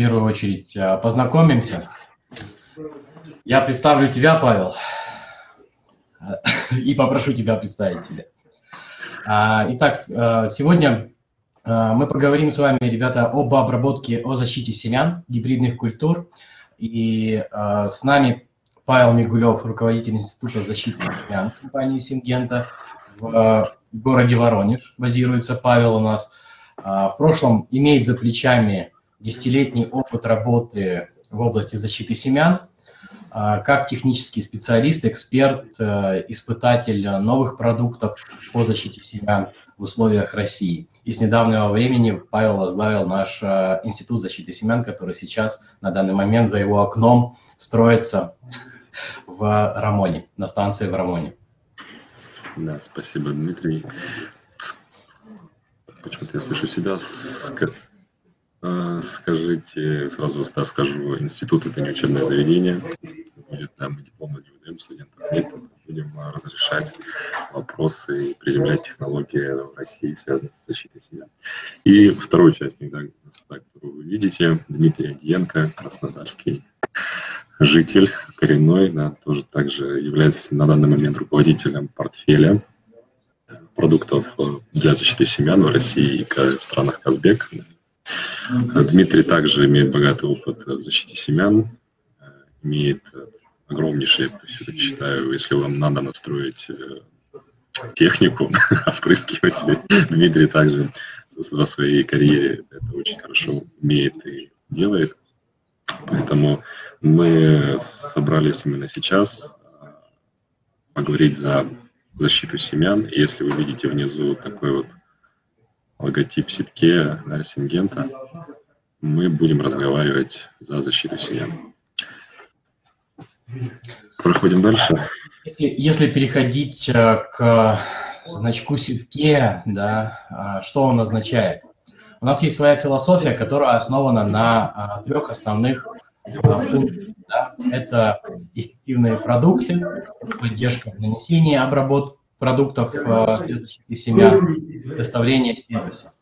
первую очередь познакомимся. Я представлю тебя, Павел, и попрошу тебя представить себя. Итак, сегодня мы поговорим с вами, ребята, об обработке, о защите семян, гибридных культур. И с нами Павел Мигулев, руководитель Института защиты семян компании Syngenta в городе Воронеж. Базируется Павел у нас. В прошлом имеет за плечами десятилетний опыт работы в области защиты семян, как технический специалист, эксперт, испытатель новых продуктов по защите семян в условиях России. И с недавнего времени Павел возглавил наш Институт защиты семян, который сейчас на данный момент за его окном строится в Рамони, на станции в Рамони. Да, спасибо, Дмитрий. Почему-то я слышу себя. Скажите, сразу скажу, институт — это не учебное заведение. Будет, да, мы дипломы не выдаем студентам, нет, будем разрешать вопросы и приземлять технологии в России, связанные с защитой себя. И второй участник, да, которого вы видите, Дмитрий Огиенко, краснодарский житель, коренной, да, тоже также является на данный момент руководителем портфеля продуктов для защиты семян в России и странах Казбек. Дмитрий также имеет богатый опыт в защите семян, имеет огромнейший, я считаю, если вам надо настроить технику, опрыскиватель, Дмитрий также во своей карьере это очень хорошо умеет и делает. Поэтому мы собрались именно сейчас поговорить за защиту семян. Если вы видите внизу такой вот логотип сетке, да, Syngenta, мы будем разговаривать за защиту семян. Проходим дальше. Если переходить к значку сетке, да, что он означает? У нас есть своя философия, которая основана на трех основных пунктах. Да? Это эффективные продукты, поддержка в нанесении обработки продуктов для защиты семян, предоставление сервиса.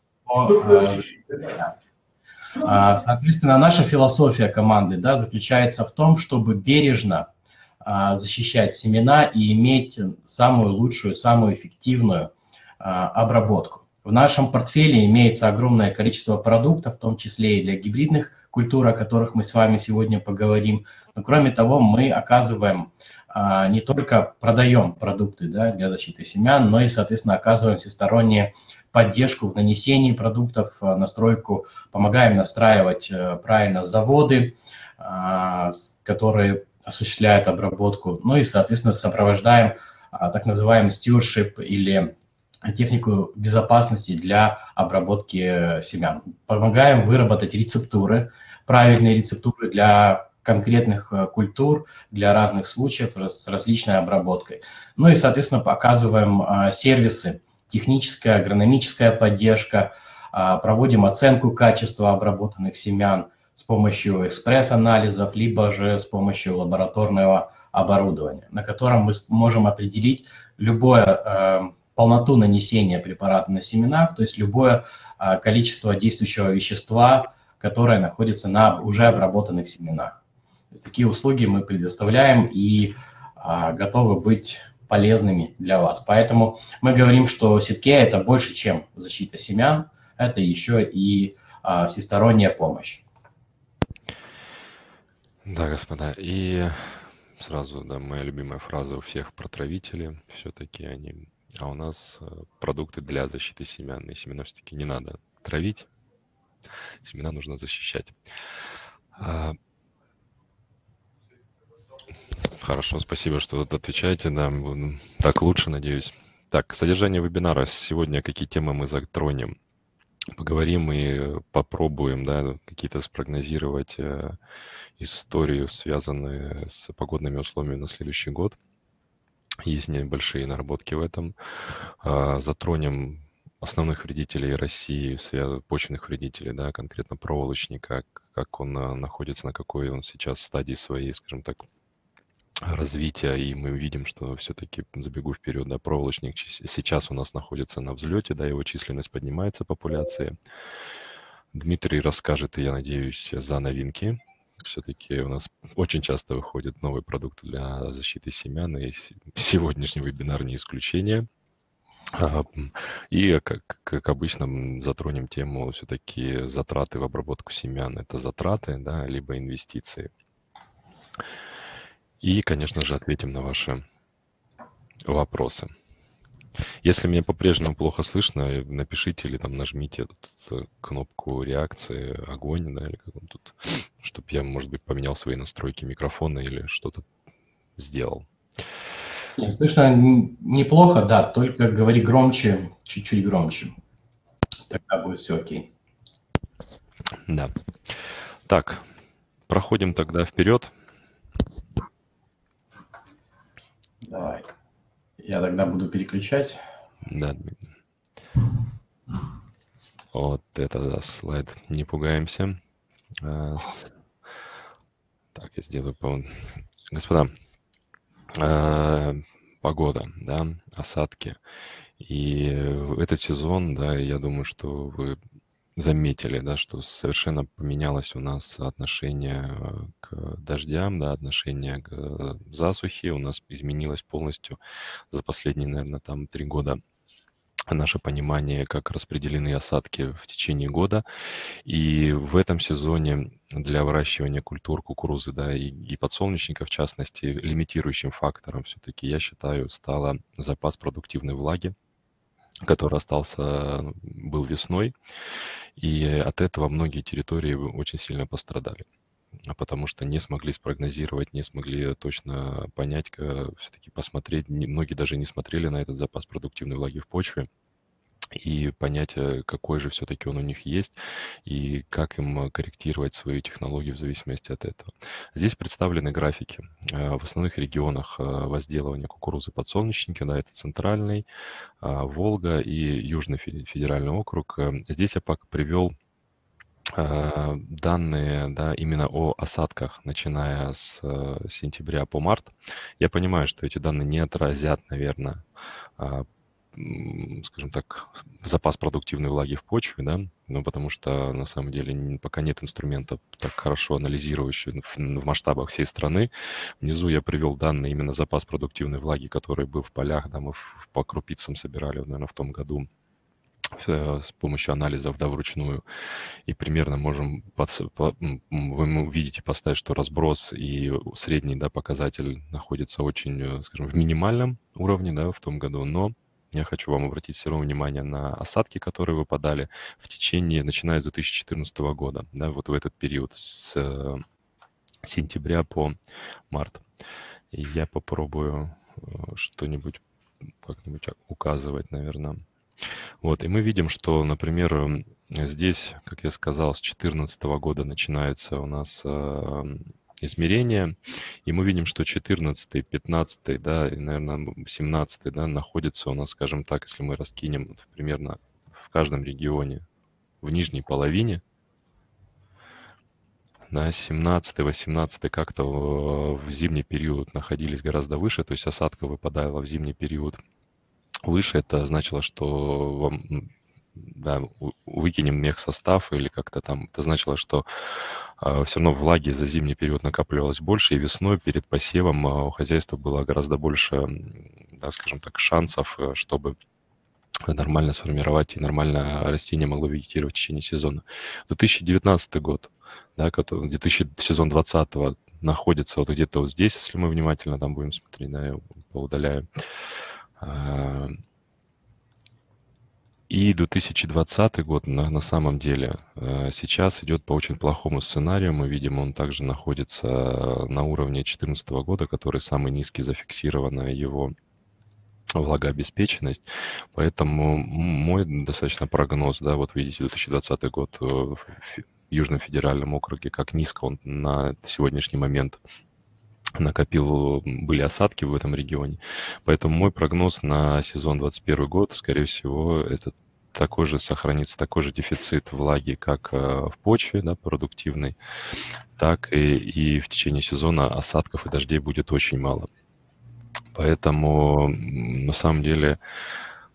Соответственно, наша философия команды, да, заключается в том, чтобы бережно защищать семена и иметь самую лучшую, самую эффективную обработку. В нашем портфеле имеется огромное количество продуктов, в том числе и для гибридных культур, о которых мы с вами сегодня поговорим. Но кроме того, мы оказываем не только продаем продукты, да, для защиты семян, но и, соответственно, оказываем всестороннюю поддержку в нанесении продуктов, настройку, помогаем настраивать правильно заводы, которые осуществляют обработку, ну и, соответственно, сопровождаем так называемый стюардшип или технику безопасности для обработки семян. Помогаем выработать рецептуры, правильные рецептуры для конкретных культур, для разных случаев с различной обработкой. Ну и, соответственно, показываем сервисы, техническая, агрономическая поддержка, проводим оценку качества обработанных семян с помощью экспресс-анализов, либо же с помощью лабораторного оборудования, на котором мы можем определить любое полноту нанесения препарата на семена, то есть любое количество действующего вещества, которое находится на уже обработанных семенах. Такие услуги мы предоставляем и готовы быть полезными для вас. Поэтому мы говорим, что сетке — это больше, чем защита семян, это еще и всесторонняя помощь. Да, господа, и сразу, да, моя любимая фраза у всех про травители, все-таки они... А у нас продукты для защиты семян, и семена все-таки не надо травить, семена нужно защищать. Хорошо, спасибо, что отвечаете, да, так лучше, надеюсь. Так, содержание вебинара. Сегодня какие темы мы затронем? Поговорим и попробуем, да, какие-то спрогнозировать историю, связанную с погодными условиями на следующий год. Есть небольшие наработки в этом. Затронем основных вредителей России, почвенных вредителей, да, конкретно проволочника, как он находится, на какой он сейчас стадии своей, скажем так, развития. И мы видим, что все-таки, забегу вперед, да, проволочник сейчас у нас находится на взлете, да, его численность поднимается, популяции. Дмитрий расскажет, я надеюсь, за новинки. Все-таки у нас очень часто выходят новые продукты для защиты семян, и сегодняшний вебинар не исключение. И, как обычно, затронем тему все-таки затраты в обработку семян. Это затраты, да, либо инвестиции. И, конечно же, ответим на ваши вопросы. Если меня по-прежнему плохо слышно, напишите или там нажмите тут кнопку реакции огонь, да, или как он тут, чтобы я, может быть, поменял свои настройки микрофона или что-то сделал. Нет, слышно неплохо, да, только говори громче, чуть-чуть громче. Тогда будет все окей. Да. Так, проходим тогда вперед. Давай. Я тогда буду переключать. Да. Вот это да, слайд. Не пугаемся. Так, я сделаю по... Господа, погода, да, осадки. И этот сезон, да, я думаю, что вы заметили, да, что совершенно поменялось у нас отношение к дождям, да, отношение к засухе. У нас изменилось полностью за последние, наверное, там 3 года наше понимание, как распределены осадки в течение года. И в этом сезоне для выращивания культур кукурузы, да, и подсолнечника, в частности, лимитирующим фактором все-таки, я считаю, стала запас продуктивной влаги, который остался, был весной, и от этого многие территории очень сильно пострадали, потому что не смогли спрогнозировать, не смогли точно понять, все-таки посмотреть, многие даже не смотрели на этот запас продуктивной влаги в почве и понять, какой же все-таки он у них есть и как им корректировать свою технологию в зависимости от этого. Здесь представлены графики в основных регионах возделывания кукурузы подсолнечника, да, это Центральный, Волга и Южный федеральный округ. Здесь я пока привел данные, да, именно о осадках, начиная с сентября по март. Я понимаю, что эти данные не отразят, наверное, скажем так, запас продуктивной влаги в почве, да, ну, потому что, на самом деле, пока нет инструмента, так хорошо анализирующего в масштабах всей страны. Внизу я привел данные именно запас продуктивной влаги, который был в полях, да, мы по крупицам собирали, наверное, в том году с помощью анализов, да, вручную, и примерно можем, вы увидите, поставить, что разброс и средний, да, показатель находится очень, скажем, в минимальном уровне, да, в том году, но я хочу вам обратить все равно внимание на осадки, которые выпадали в течение, начиная с 2014 года, да, вот в этот период с сентября по март. И я попробую что-нибудь как-нибудь указывать, наверное. Вот, и мы видим, что, например, здесь, как я сказал, с 2014 года начинается у нас... измерения, и мы видим, что 14, 15, да, и, наверное, 17, да, находится у нас, скажем так, если мы раскинем примерно в каждом регионе в нижней половине, на 17, 18 как-то в зимний период находились гораздо выше, то есть осадка выпадала в зимний период выше, это значило, что вам... Да, выкинем мехсостав или как-то там, это значило, что все равно влаги за зимний период накапливалось больше, и весной перед посевом у хозяйства было гораздо больше, да, скажем так, шансов, чтобы нормально сформировать и нормально растение могло вегетировать в течение сезона. 2019 год, да, сезон 2020 находится вот где-то вот здесь, если мы внимательно там будем смотреть, да, я поудаляю. И 2020 год на самом деле сейчас идет по очень плохому сценарию. Мы видим, он также находится на уровне 2014 года, который самый низкий, зафиксирована его влагообеспеченность. Поэтому мой достаточно прогноз, да, вот видите, 2020 год в Южном федеральном округе, как низко он на сегодняшний момент накопил, были осадки в этом регионе. Поэтому мой прогноз на сезон 2021 год, скорее всего, это такой же сохранится, такой же дефицит влаги, как в почве, да, продуктивной, так и в течение сезона осадков и дождей будет очень мало. Поэтому, на самом деле,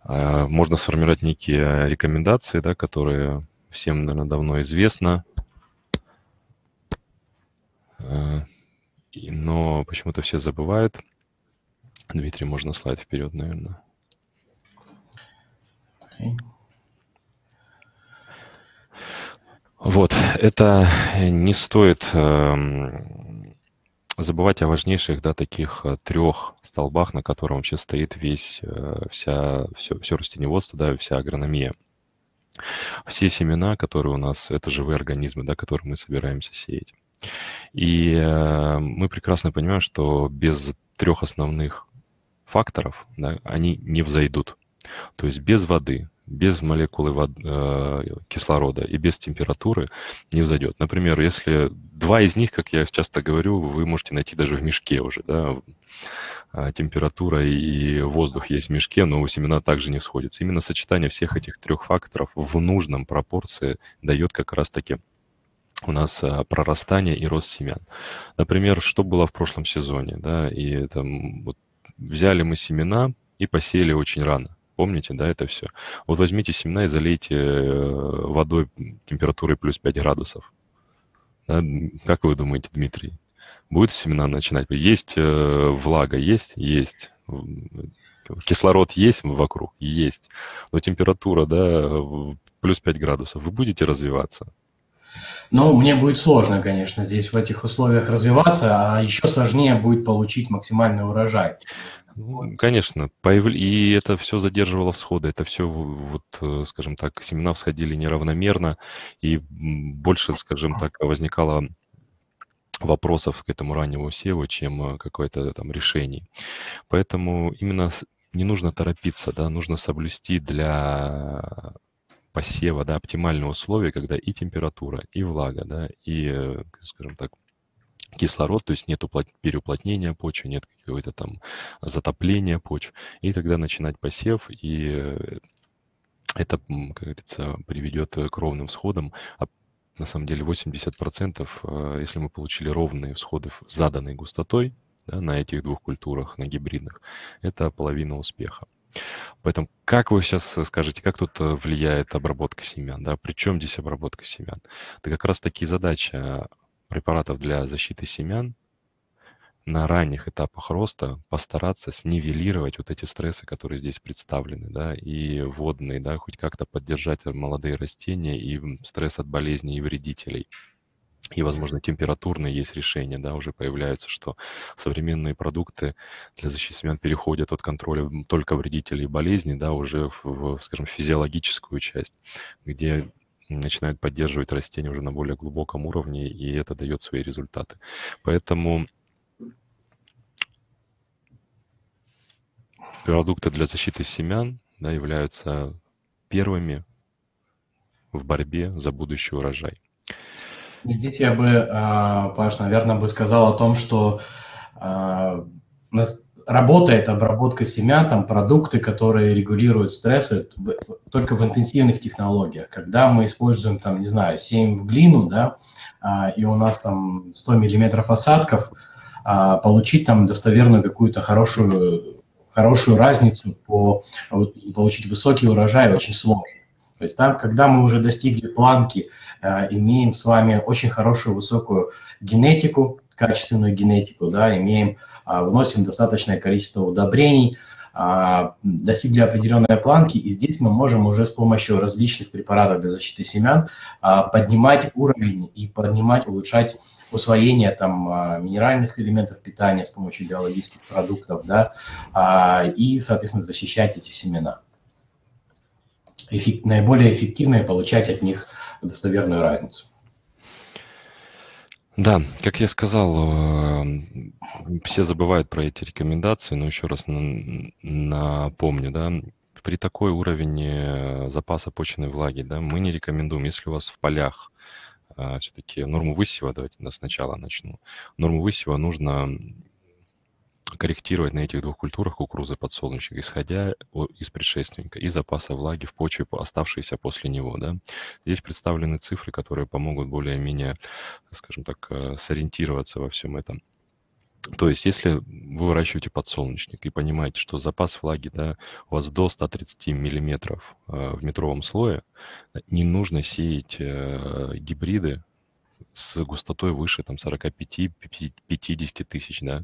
можно сформировать некие рекомендации, да, которые всем, наверное, давно известна, но почему-то все забывают. Дмитрий, можно слайд вперед, наверное. Okay. Вот, это не стоит забывать о важнейших, да, таких трех столбах, на котором вообще стоит все растениеводство, да, вся агрономия. Все семена, которые у нас, это живые организмы, да, которые мы собираемся сеять. И мы прекрасно понимаем, что без трех основных факторов, да, они не взойдут. То есть без воды, без молекулы кислорода и без температуры не взойдет. Например, если два из них, как я часто говорю, вы можете найти даже в мешке уже, да? Температура и воздух есть в мешке, но семена также не сходятся. Именно сочетание всех этих трех факторов в нужном пропорции дает как раз-таки у нас прорастание и рост семян. Например, что было в прошлом сезоне, да? И там, вот, взяли мы семена и посеяли очень рано. Помните, да, это все. Вот возьмите семена и залейте водой температурой плюс 5 градусов. Да? Как вы думаете, Дмитрий, будет семена начинать? Есть влага, есть. Кислород есть вокруг? Есть. Но температура, да, плюс 5 градусов. Вы будете развиваться? Ну, мне будет сложно, конечно, здесь в этих условиях развиваться, а еще сложнее будет получить максимальный урожай. Ну, конечно, и это все задерживало всходы, это все, вот, скажем так, семена всходили неравномерно, и больше, скажем так, возникало вопросов к этому раннему севу, чем какое-то там решений. Поэтому именно не нужно торопиться, да, нужно соблюсти для посева, да, оптимальные условия, когда и температура, и влага, да, и, скажем так, кислород, то есть нет переуплотнения почвы, нет какого-то там затопления почв, и тогда начинать посев, и это, как говорится, приведет к ровным всходам. А на самом деле 80%, если мы получили ровные всходы с заданной густотой, да, на этих двух культурах, на гибридных, это половина успеха. Поэтому как вы сейчас скажете, как тут влияет обработка семян, да, при чем здесь обработка семян? Это как раз таки задача препаратов для защиты семян на ранних этапах роста постараться снивелировать вот эти стрессы, которые здесь представлены, да, и водные, да, хоть как-то поддержать молодые растения и стресс от болезней и вредителей. И, возможно, температурные есть решения, да, уже появляются, что современные продукты для защиты семян переходят от контроля только вредителей и болезней, да, уже в, скажем, физиологическую часть, где начинают поддерживать растения уже на более глубоком уровне, и это дает свои результаты. Поэтому продукты для защиты семян, да, являются первыми в борьбе за будущий урожай. Здесь я бы, Паш, наверное, бы сказал о том, что работает обработка семян, там продукты, которые регулируют стрессы, только в интенсивных технологиях. Когда мы используем, там, не знаю, сеем в глину, да, и у нас там 100 миллиметров осадков, получить там достоверную какую-то хорошую разницу, получить высокий урожай очень сложно. То есть там, когда мы уже достигли планки, имеем с вами очень хорошую высокую генетику, качественную генетику, да, вносим достаточное количество удобрений, достигли определенной планки, и здесь мы можем уже с помощью различных препаратов для защиты семян поднимать уровень и улучшать усвоение там минеральных элементов питания с помощью биологических продуктов, да, и, соответственно, защищать эти семена. Наиболее эффективно получать от них достоверную разницу. Да, как я сказал, все забывают про эти рекомендации, но еще раз напомню, да, при такой уровне запаса почвенной влаги, да, мы не рекомендуем, если у вас в полях все-таки норму высева, давайте я сначала начну, норму высева нужно корректировать на этих двух культурах кукурузы и подсолнечника, исходя из предшественника и запаса влаги в почве, оставшейся после него. Да? Здесь представлены цифры, которые помогут более-менее, скажем так, сориентироваться во всем этом. То есть, если вы выращиваете подсолнечник и понимаете, что запас влаги, да, у вас до 130 миллиметров в метровом слое, не нужно сеять гибриды с густотой выше 45-50 тысяч, да.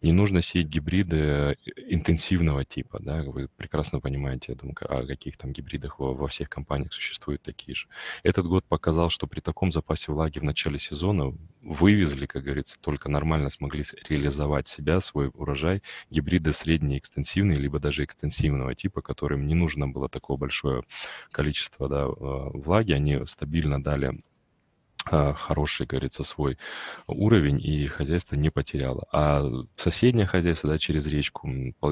Не нужно сеять гибриды интенсивного типа, да. Вы прекрасно понимаете, я думаю, о каких там гибридах во всех компаниях существуют такие же. Этот год показал, что при таком запасе влаги в начале сезона вывезли, как говорится, только нормально смогли реализовать себя, свой урожай, гибриды средние экстенсивные, либо даже экстенсивного типа, которым не нужно было такое большое количество, да, влаги. Они стабильно дали хороший, говорится, свой уровень, и хозяйство не потеряло. А соседнее хозяйство, да, через речку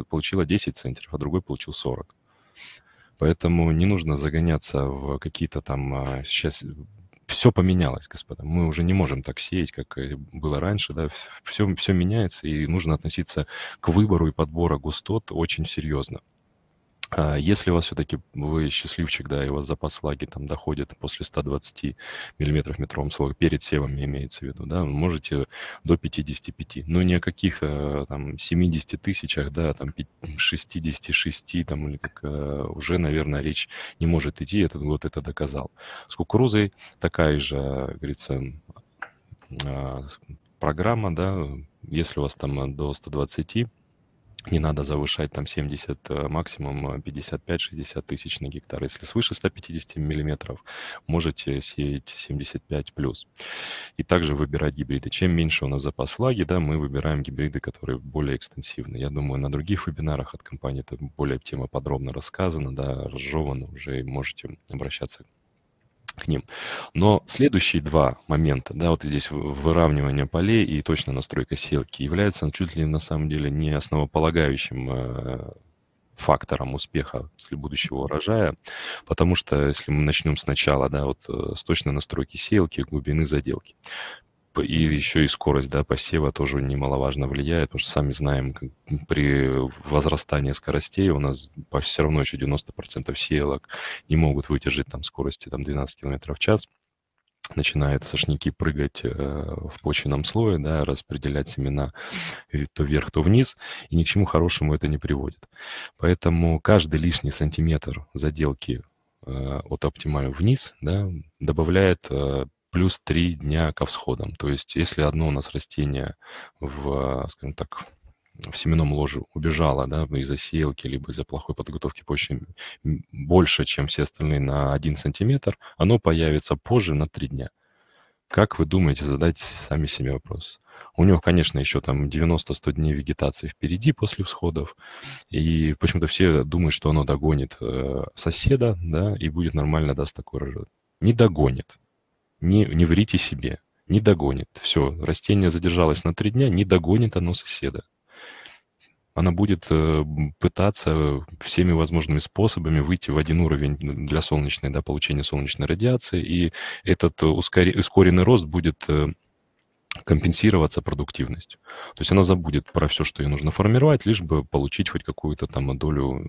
получило 10 центнеров, а другой получил 40. Поэтому не нужно загоняться в какие-то там... Сейчас все поменялось, господа. Мы уже не можем так сеять, как было раньше, да. Все меняется, и нужно относиться к выбору и подбору густот очень серьезно. Если у вас все-таки, вы счастливчик, да, и у вас запас влаги там доходит после 120 миллиметров метровом слое, перед севом имеется в виду, да, можете до 55, но ни о каких там 70 тысячах, да, там 66, там, или как, уже, наверное, речь не может идти, этот год это доказал. С кукурузой такая же, говорится, программа, да, если у вас там до 120, не надо завышать там 70, максимум 55-60 тысяч на гектар. Если свыше 150 миллиметров, можете сеять 75 плюс. И также выбирать гибриды. Чем меньше у нас запас влаги, да, мы выбираем гибриды, которые более экстенсивны. Я думаю, на других вебинарах от компании это более тема подробно рассказана, да, разжевана уже, и можете обращаться к ним. Но следующие два момента, да, вот здесь выравнивание полей и точная настройка селки, является чуть ли на самом деле не основополагающим фактором успеха будущего урожая, потому что если мы начнем сначала, да, вот с точной настройки селки, глубины заделки, и еще и скорость, да, посева тоже немаловажно влияет, потому что сами знаем, при возрастании скоростей у нас все равно еще 90% селок не могут выдержать там скорости там 12 км в час. Начинают сошники прыгать в почвенном слое, да, распределять семена то вверх, то вниз, и ни к чему хорошему это не приводит. Поэтому каждый лишний сантиметр заделки от оптимального вниз, да, добавляет плюс 3 дня ко всходам. То есть если одно у нас растение в, скажем так, в семенном ложе убежало, да, из-за сеялки, либо из-за плохой подготовки почвы больше, чем все остальные на 1 сантиметр, оно появится позже на 3 дня. Как вы думаете, задайте сами себе вопрос? У него, конечно, еще там 90-100 дней вегетации впереди после всходов, и почему-то все думают, что оно догонит соседа, да, и будет нормально, даст такой урожай. Не догонит. Не врите себе, не догонит. Все, растение задержалось на 3 дня, не догонит оно соседа. Она будет пытаться всеми возможными способами выйти в один уровень для солнечной, да, получения солнечной радиации, и этот ускоренный рост будет компенсироваться продуктивностью. То есть она забудет про все, что ей нужно формировать, лишь бы получить хоть какую-то там долю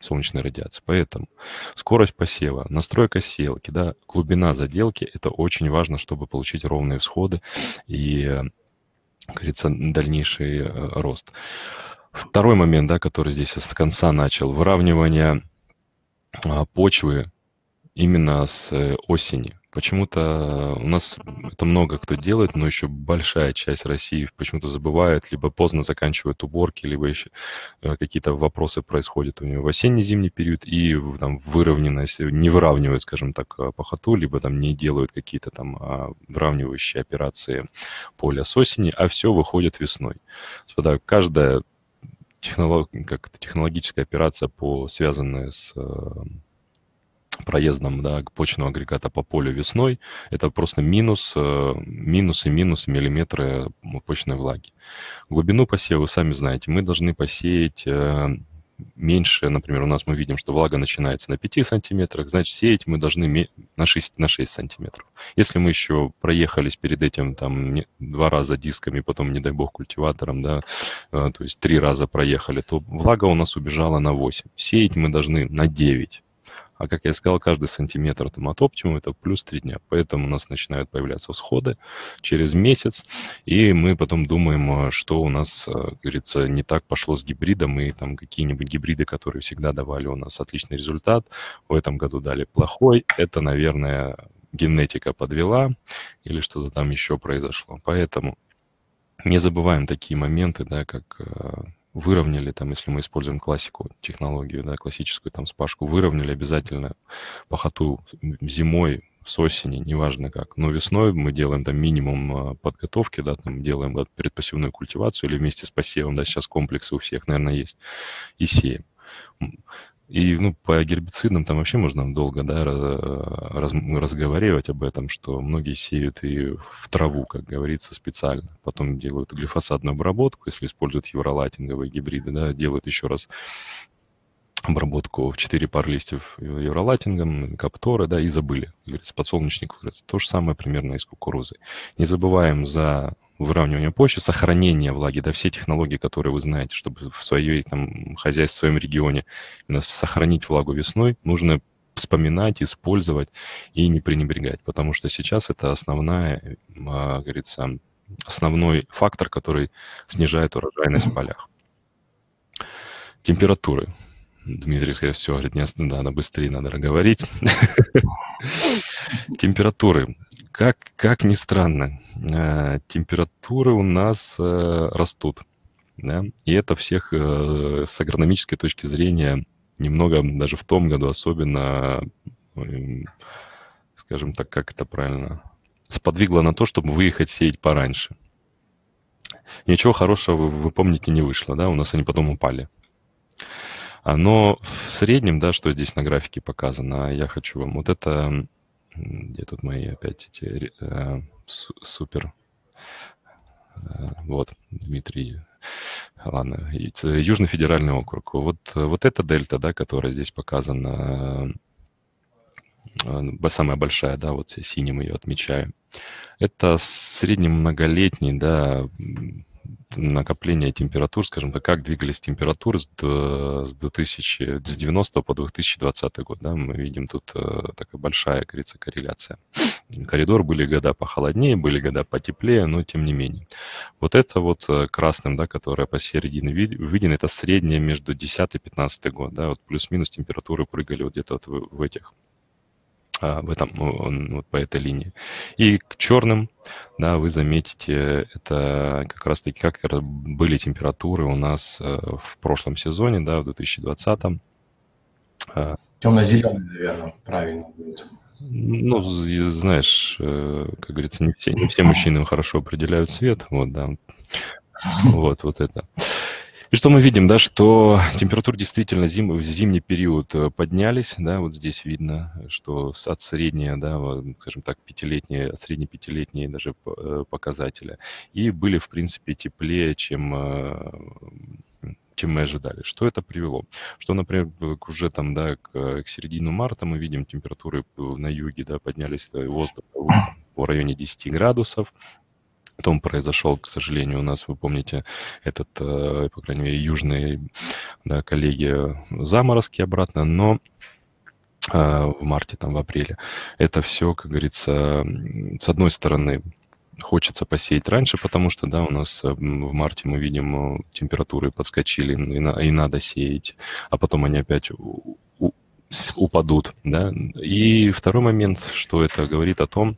солнечной радиации. Поэтому скорость посева, настройка селки, да, глубина заделки – это очень важно, чтобы получить ровные всходы и, как говорится, дальнейший рост. Второй момент, да, который здесь с конца начал – выравнивание почвы именно с осени. Почему-то у нас это много кто делает, но еще большая часть России почему-то забывает, либо поздно заканчивают уборки, либо еще какие-то вопросы происходят у него в осенне-зимний период, и там выровненность, не выравнивают, скажем так, пахоту, либо там не делают какие-то там выравнивающие операции поля с осени, а все выходит весной. Господа, каждая технологическая операция, связанная с проездом, да, почвенного агрегата по полю весной, это просто минус миллиметры почвенной влаги. Глубину посева, вы сами знаете, мы должны посеять меньше, например, у нас мы видим, что влага начинается на 5 сантиметрах, значит, сеять мы должны на 6 сантиметров. Если мы еще проехались перед этим там 2 раза дисками, потом, не дай бог, культиватором, да, то есть 3 раза проехали, то влага у нас убежала на 8. Сеять мы должны на 9. А как я сказал, каждый сантиметр там от оптимума это плюс 3 дня. Поэтому у нас начинают появляться всходы через месяц, и мы потом думаем, что у нас, как говорится, не так пошло с гибридом, и там какие-нибудь гибриды, которые всегда давали у нас отличный результат, в этом году дали плохой. Это, наверное, генетика подвела или что-то там еще произошло. Поэтому не забываем такие моменты, да, как выровняли, там, если мы используем классику, технологию, да, классическую там спашку, выровняли обязательно пахоту зимой, с осени, неважно как. Но весной мы делаем там минимум подготовки, да, там делаем да, предпосевную культивацию или вместе с посевом, да, сейчас комплексы у всех, наверное, есть, и сеем. И ну, по гербицидам там вообще можно долго да, разговаривать об этом, что многие сеют и в траву, как говорится, специально. Потом делают глифосатную обработку, если используют евролайтинговые гибриды, да, делают еще раз обработку в 4 пар листьев евролайтингом, капторы, да, и забыли. Говорится, подсолнечник вырос. То же самое примерно и с кукурузой. Не забываем за выравнивание почвы, сохранение влаги, да, все технологии, которые вы знаете, чтобы в своей, там, хозяйстве, в своем регионе сохранить влагу весной, нужно вспоминать, использовать и не пренебрегать, потому что сейчас это основная, как говорится, основной фактор, который снижает урожайность в полях. Температуры. Дмитрий, скорее всего, говорит, не надо быстрее, надо говорить. Температуры. Как ни странно, температуры у нас растут. Да? И это всех с агрономической точки зрения немного, даже в том году особенно, скажем так, как это правильно, сподвигло на то, чтобы выехать сеять пораньше. Ничего хорошего, вы помните, не вышло. Да? У нас они потом упали. Но в среднем, да, что здесь на графике показано, я хочу вам вот это, где тут мои опять эти супер, вот, Дмитрий, ладно, Южно-федеральный округ, вот эта дельта, да, которая здесь показана, самая большая, да, вот синим ее отмечаю, это среднемноголетний, да, накопление температур, скажем так, как двигались температуры с 90 по 2020 год. Да? Мы видим тут такая большая, как говорится, корреляция. Коридор, были года похолоднее, были года потеплее, но тем не менее. Вот это вот красным, да, которое посередине видно, это среднее между 10 и 15 год. Да? Вот плюс-минус температуры прыгали вот где-то вот в этих. В этом, вот по этой линии. И к черным, да, вы заметите, это как раз-таки как были температуры у нас в прошлом сезоне, да, в 2020. Темно-зеленый, наверное, правильно будет. Ну, знаешь, как говорится, не все мужчины хорошо определяют цвет, вот, да, вот это. И что мы видим, да, что температуры действительно в зимний период поднялись, да, вот здесь видно, что от средней, да, скажем так, средне-пятилетние даже показатели, и были, в принципе, теплее, чем мы ожидали. Что это привело? Что, например, уже там, да, к середине марта мы видим температуры на юге, да, поднялись воздух в районе 10 градусов. Потом произошел, к сожалению, у нас, вы помните, этот, по крайней мере, южные, да, коллеги, заморозки обратно, но в марте, там, в апреле. Это все, как говорится, с одной стороны, хочется посеять раньше, потому что, да, у нас в марте мы видим, температуры подскочили, и надо сеять, а потом они опять упадут, да. И второй момент, что это говорит о том,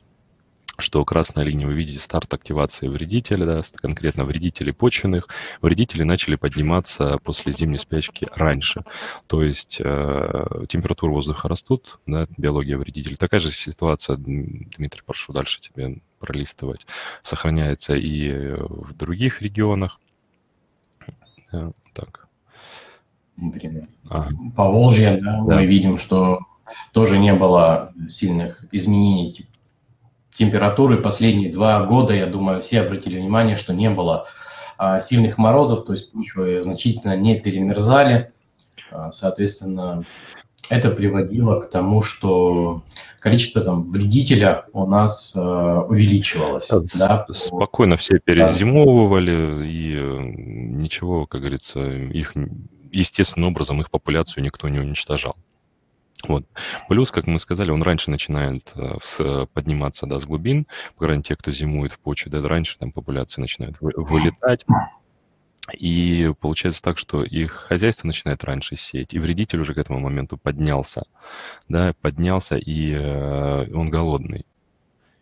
что красная линия, вы видите, старт активации вредителя, да, конкретно вредителей почвенных. Вредители начали подниматься после зимней спячки раньше. То есть температура воздуха растут, да, биология вредителей. Такая же ситуация, Дмитрий, прошу дальше тебе пролистывать, сохраняется и в других регионах. Так. По Волжье, да, мы видим, что тоже не было сильных изменений температуры последние 2 года, я думаю, все обратили внимание, что не было сильных морозов, то есть почвы значительно не перемерзали. Соответственно, это приводило к тому, что количество там вредителя у нас увеличивалось. Да, спокойно все перезимовывали, и ничего, как говорится, их естественным образом их популяцию никто не уничтожал. Вот. Плюс, как мы сказали, он раньше начинает подниматься, да, с глубин, по крайней мере, те, кто зимует в почве, да, раньше там популяции начинают вылетать. И получается так, что их хозяйство начинает раньше сеять, и вредитель уже к этому моменту поднялся, да, поднялся, и он голодный,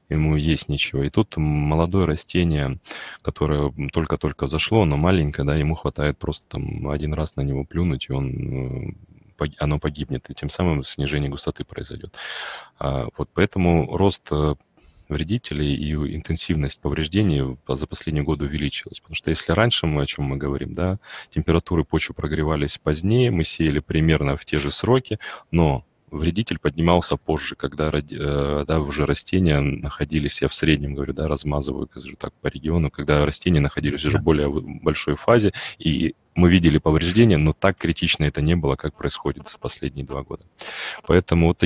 ему есть ничего. И тут молодое растение, которое только-только зашло, оно маленькое, да, ему хватает просто там один раз на него плюнуть, и оно погибнет, и тем самым снижение густоты произойдет. Вот поэтому рост вредителей и интенсивность повреждений за последние годы увеличилась. Потому что если раньше мы, о чем мы говорим, да, температуры почвы прогревались позднее, мы сеяли примерно в те же сроки, но вредитель поднимался позже, когда, да, уже растения находились, я в среднем говорю, да, размазываю так по региону, когда растения находились уже в более большой фазе, и мы видели повреждения, но так критично это не было, как происходит в последние 2 года. Поэтому вот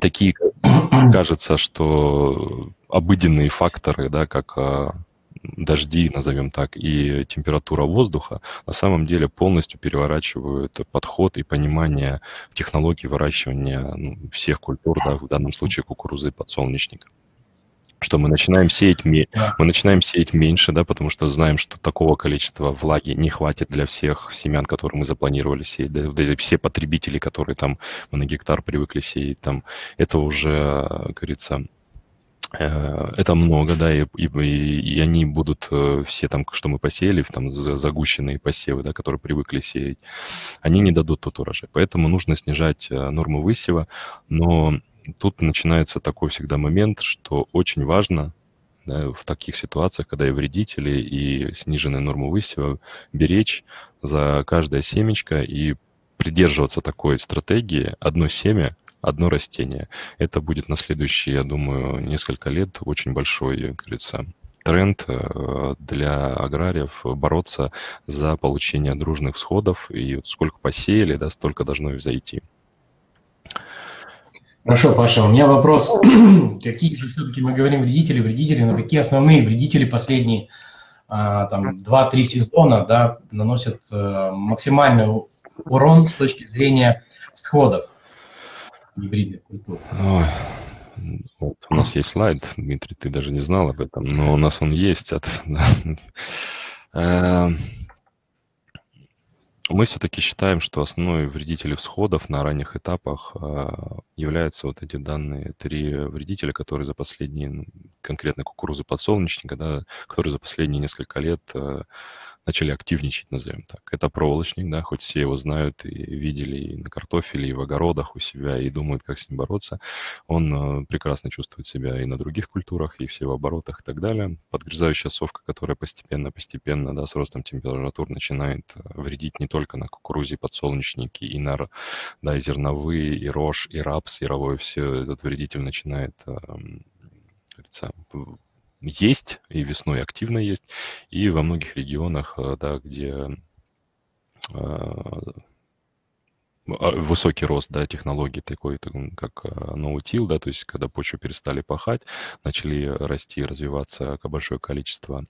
такие, кажется, что обыденные факторы, да, как дожди, назовем так, и температура воздуха, на самом деле полностью переворачивают подход и понимание технологий выращивания, ну, всех культур, да, в данном случае кукурузы и подсолнечника. Что мы начинаем сеять, меньше, да, потому что знаем, что такого количества влаги не хватит для всех семян, которые мы запланировали сеять. Да, все потребители, которые там на гектар привыкли сеять, там, это уже, как говорится, это много, да, и они будут все там, что мы посеяли, там загущенные посевы, да, которые привыкли сеять, они не дадут тот урожай. Поэтому нужно снижать норму высева, но тут начинается такой всегда момент, что очень важно, да, в таких ситуациях, когда и вредители, и сниженная норма высева, беречь за каждое семечко и придерживаться такой стратегии: одно семя, одно растение. Это будет на следующие, я думаю, несколько лет очень большой, как говорится, тренд для аграриев — бороться за получение дружных всходов, и вот сколько посеяли, да, столько должно и взойти. Хорошо, Паша, у меня вопрос. Какие же все-таки мы говорим вредители, но какие основные вредители последние 2-3 сезона, да, наносят максимальный урон с точки зрения всходов гибридных культур? Вот, у нас есть слайд, Дмитрий, ты даже не знал об этом, но у нас он есть. Мы все-таки считаем, что основной вредитель всходов на ранних этапах являются вот эти данные 3 вредителя, которые за последние, конкретно кукурузы подсолнечника, да, которые за последние несколько лет начали активничать, назовем так. Это проволочник, да, хоть все его знают и видели и на картофеле, и в огородах у себя, и думают, как с ним бороться. Он прекрасно чувствует себя и на других культурах, и в севооборотах, и так далее. Подгрызающая совка, которая постепенно, да, с ростом температур начинает вредить не только на кукурузе, подсолнечнике, и на, да, и зерновые, и рожь, и рапс, яровой, все этот вредитель начинает, есть, и весной активно есть, и во многих регионах, да, где высокий рост, да, технологий такой, как ноутил, да, то есть когда почву перестали пахать, начали расти, развиваться большое количество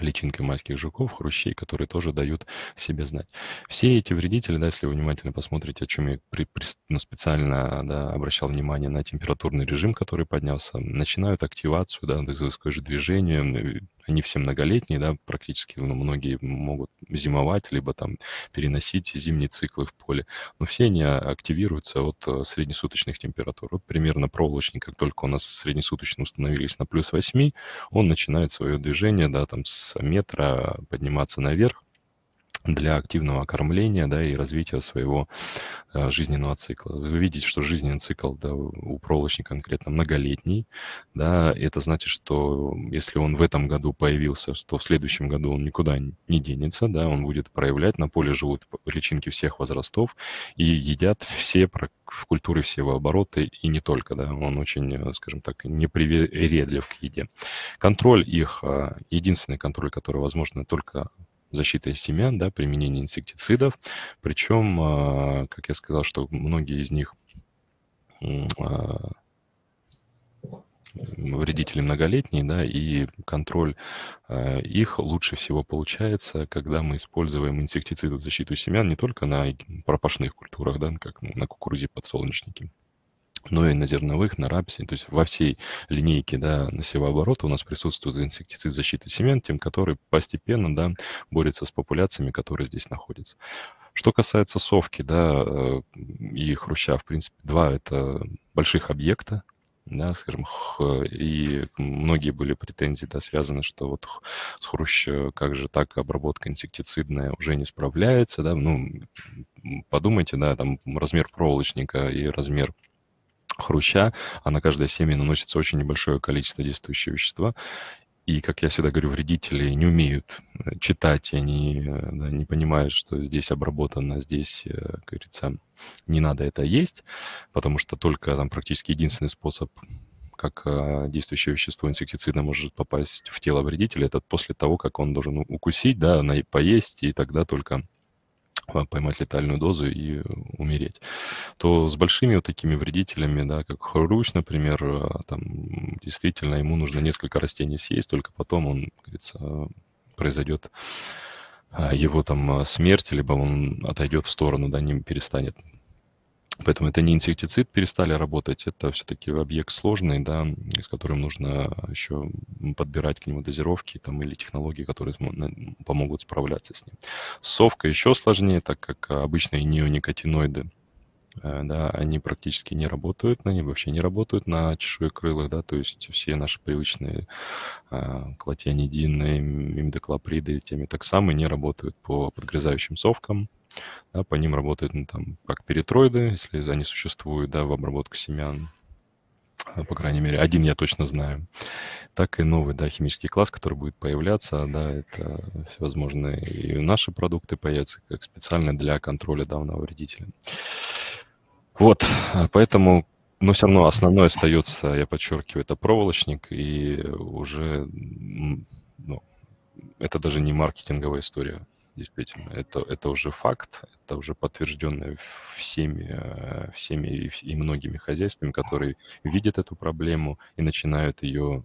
личинки майских жуков, хрущей, которые тоже дают себе знать. Все эти вредители, да, если вы внимательно посмотрите, о чем я специально, да, обращал внимание, на температурный режим, который поднялся, начинают активацию, да, такое же движение. Они все многолетние, да, практически, ну, многие могут зимовать, либо там переносить зимние циклы в поле, но все они активируются от среднесуточных температур. Вот примерно проволочник, как только у нас среднесуточно установились на +8, он начинает свое движение, да, там с метра подниматься наверх для активного окормления, да, и развития своего жизненного цикла. Вы видите, что жизненный цикл, да, у проволочника конкретно многолетний, да, это значит, что если он в этом году появился, то в следующем году он никуда не денется, да, он будет проявлять, на поле живут личинки всех возрастов и едят все в культуре севообороты, и не только, да, он очень, скажем так, непривередлив к еде. Контроль их, единственный контроль, который возможен, только защита семян, да, применение инсектицидов. Причем, как я сказал, что многие из них вредители многолетние, да, и контроль их лучше всего получается, когда мы используем инсектициды в защиту семян не только на пропашных культурах, да, как на кукурузе, подсолнечнике, но и на зерновых, на рапсе. То есть во всей линейке, да, насевооборота у нас присутствует инсектицид защиты семян, тем, который постепенно, да, борется с популяциями, которые здесь находятся. Что касается совки, да, и хруща, в принципе, два это больших объекта, да, скажем, и многие были претензии, да, связаны, что вот с хрущ, как же так, обработка инсектицидная уже не справляется, да, ну, подумайте, да, там размер проволочника и размер хруща, а на каждое семя наносится очень небольшое количество действующего вещества. И, как я всегда говорю, вредители не умеют читать, они, да, не понимают, что здесь обработано, здесь, как говорится, не надо это есть, потому что только там практически единственный способ, как действующее вещество инсектицида может попасть в тело вредителя, это после того, как он должен укусить, да, поесть, и тогда только поймать летальную дозу и умереть. То с большими вот такими вредителями, да, как хрущ, например, там действительно ему нужно несколько растений съесть, только потом он, как говорится, произойдет его там смерть, либо он отойдет в сторону, да, не перестанет. Поэтому это не инсектицид перестали работать, это все-таки объект сложный, да, с которым нужно еще подбирать к нему дозировки там, или технологии, которые помогут справляться с ним. Совка еще сложнее, так как обычные неоникотиноиды, да, они практически не работают, они вообще не работают на чешуекрылых, да, то есть все наши привычные клотианидины, имидоклоприды, темитоксамы не работают по подгрызающим совкам. Да, по ним работают, ну, там, как перитроиды, если они существуют, да, в обработке семян. По крайней мере, один я точно знаю. Так и новый, да, химический класс, который будет появляться, да, это всевозможные и наши продукты появятся как специально для контроля данного вредителя. Вот, поэтому, но все равно основное остается, я подчеркиваю, это проволочник и уже, ну, это даже не маркетинговая история. Действительно, это уже факт, это уже подтвержденное всеми и многими хозяйствами, которые видят эту проблему и начинают ее...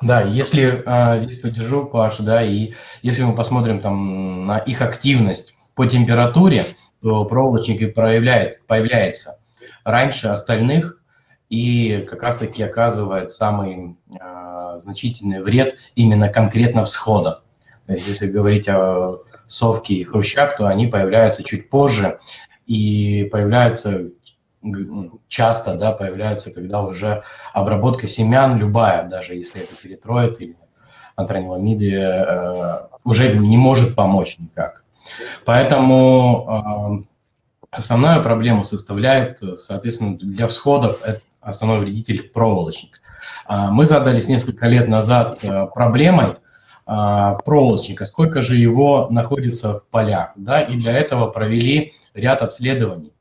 Да, если здесь поддержу, Паш, да, и если мы посмотрим там на их активность по температуре, то проволочник появляется раньше остальных и как раз-таки оказывает самый значительный вред именно конкретно всхода. То есть, если говорить о совке и хрущах, то они появляются чуть позже и появляются часто, да, появляются, когда уже обработка семян любая, даже если это перитроид или антраниломиды, уже не может помочь никак. Поэтому основную проблему составляет, соответственно, для всходов основной вредитель проволочник. Мы задались несколько лет назад проблемой проволочника, сколько же его находится в полях, да, и для этого провели ряд обследований,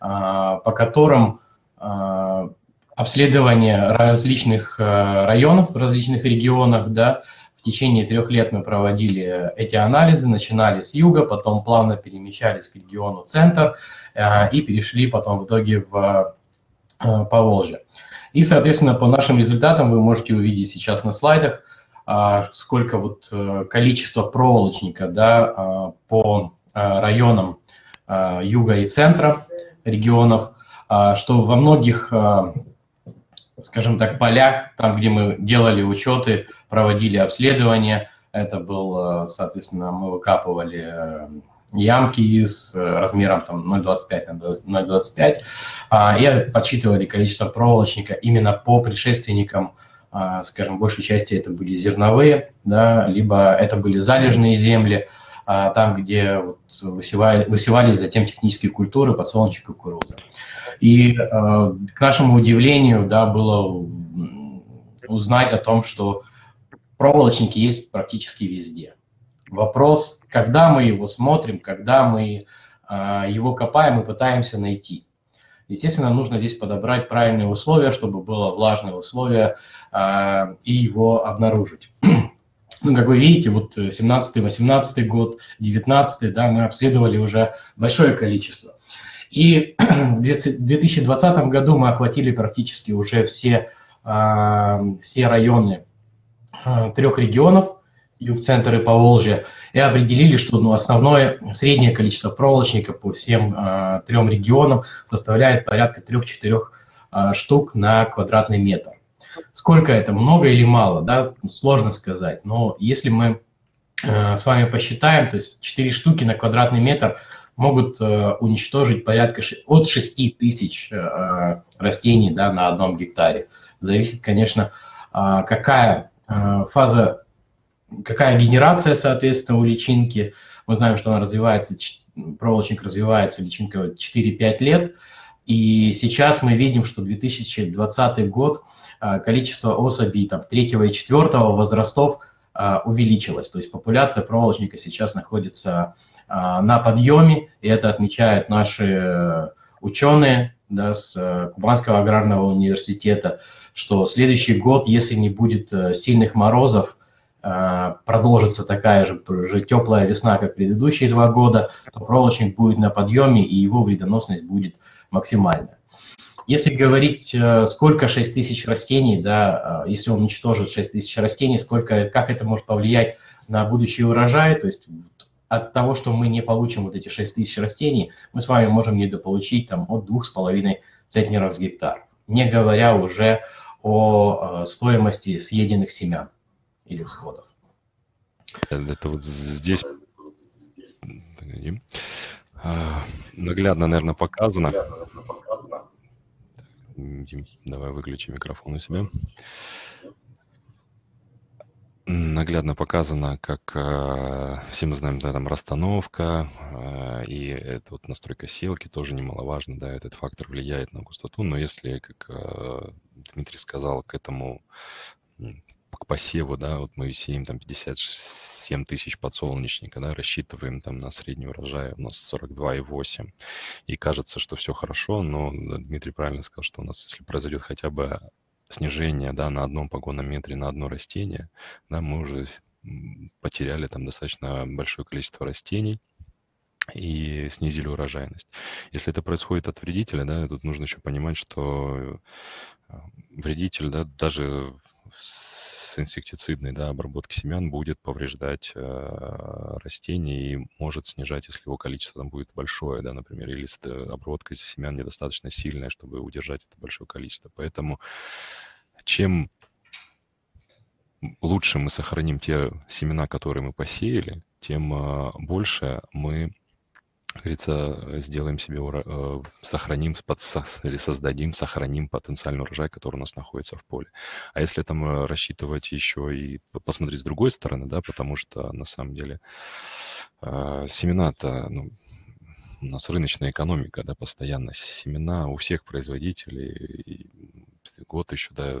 по которым обследование различных районов в различных регионах, да, в течение 3 лет мы проводили эти анализы, начинали с юга, потом плавно перемещались к региону центр и перешли потом в итоге в Поволжье. И, соответственно, по нашим результатам вы можете увидеть сейчас на слайдах, сколько вот количество проволочника, да, по районам юга и центра регионов, что во многих, скажем так, полях, там, где мы делали учеты, проводили обследования, это был, соответственно, мы выкапывали ямки с размером там 0,25 на 0,25 и подсчитывали количество проволочника именно по предшественникам. Скажем, в большей части это были зерновые, да, либо это были залежные земли, там, где вот высевались затем технические культуры, подсолнечник и кукуруза. И к нашему удивлению, да, было узнать о том, что проволочники есть практически везде. Вопрос, когда мы его смотрим, когда мы его копаем и пытаемся найти. Естественно, нужно здесь подобрать правильные условия, чтобы было влажное условие, и его обнаружить. Ну, как вы видите, вот 17-18 год, 19, да, мы обследовали уже большое количество. И в 2020 году мы охватили практически уже все все районы трех регионов, юг, центр и Поволжье, и определили, что основное среднее количество проволочника по всем трем регионам составляет порядка 3-4 штук на квадратный метр. Сколько это, много или мало, да, сложно сказать, но если мы с вами посчитаем, то есть 4 штуки на квадратный метр могут уничтожить порядка от 6000 растений, да, на одном гектаре. Зависит, конечно, какая фаза, какая генерация, соответственно, у личинки. Мы знаем, что она развивается, проволочник развивается, личинка 4-5 лет. И сейчас мы видим, что 2020 год количество особей там, 3 и 4 возрастов увеличилось. То есть популяция проволочника сейчас находится на подъеме, и это отмечают наши ученые, да, с Кубанского аграрного университета, что следующий год, если не будет сильных морозов, продолжится такая же теплая весна, как предыдущие 2 года, то проволочник будет на подъеме, и его вредоносность будет максимальная. Если говорить, сколько 6000 растений, да, если он уничтожит 6000 растений, сколько, как это может повлиять на будущий урожай, то есть от того, что мы не получим вот эти 6000 растений, мы с вами можем недополучить там, от 2,5 центнеров с гектара, не говоря уже о стоимости съеденных семян или всходов. Это вот здесь наглядно, наверное, показано. Дим, давай выключи микрофон у себя. Наглядно показано, как все мы знаем, да, там расстановка и это вот настройка сеялки тоже немаловажно, да, этот фактор влияет на густоту, но если, как Дмитрий сказал, к этому, к посеву, да, вот мы сеем там 57 тысяч подсолнечника, да, рассчитываем там на средний урожай, у нас 42,8, и кажется, что все хорошо, но Дмитрий правильно сказал, что у нас, если произойдет хотя бы снижение, да, на одном погонном метре на одно растение, да, мы уже потеряли там достаточно большое количество растений и снизили урожайность. Если это происходит от вредителя, да, тут нужно еще понимать, что вредитель, да, даже с инсектицидной, да, обработки семян будет повреждать растения и может снижать, если его количество там будет большое, да, например, или обработка семян недостаточно сильная, чтобы удержать это большое количество. Поэтому чем лучше мы сохраним те семена, которые мы посеяли, тем больше мы, как говорится, сделаем себе, сохраним потенциальный урожай, который у нас находится в поле. А если там рассчитывать еще и посмотреть с другой стороны, да, потому что на самом деле семена-то, ну, у нас рыночная экономика, да, постоянно семена у всех производителей, год еще, да,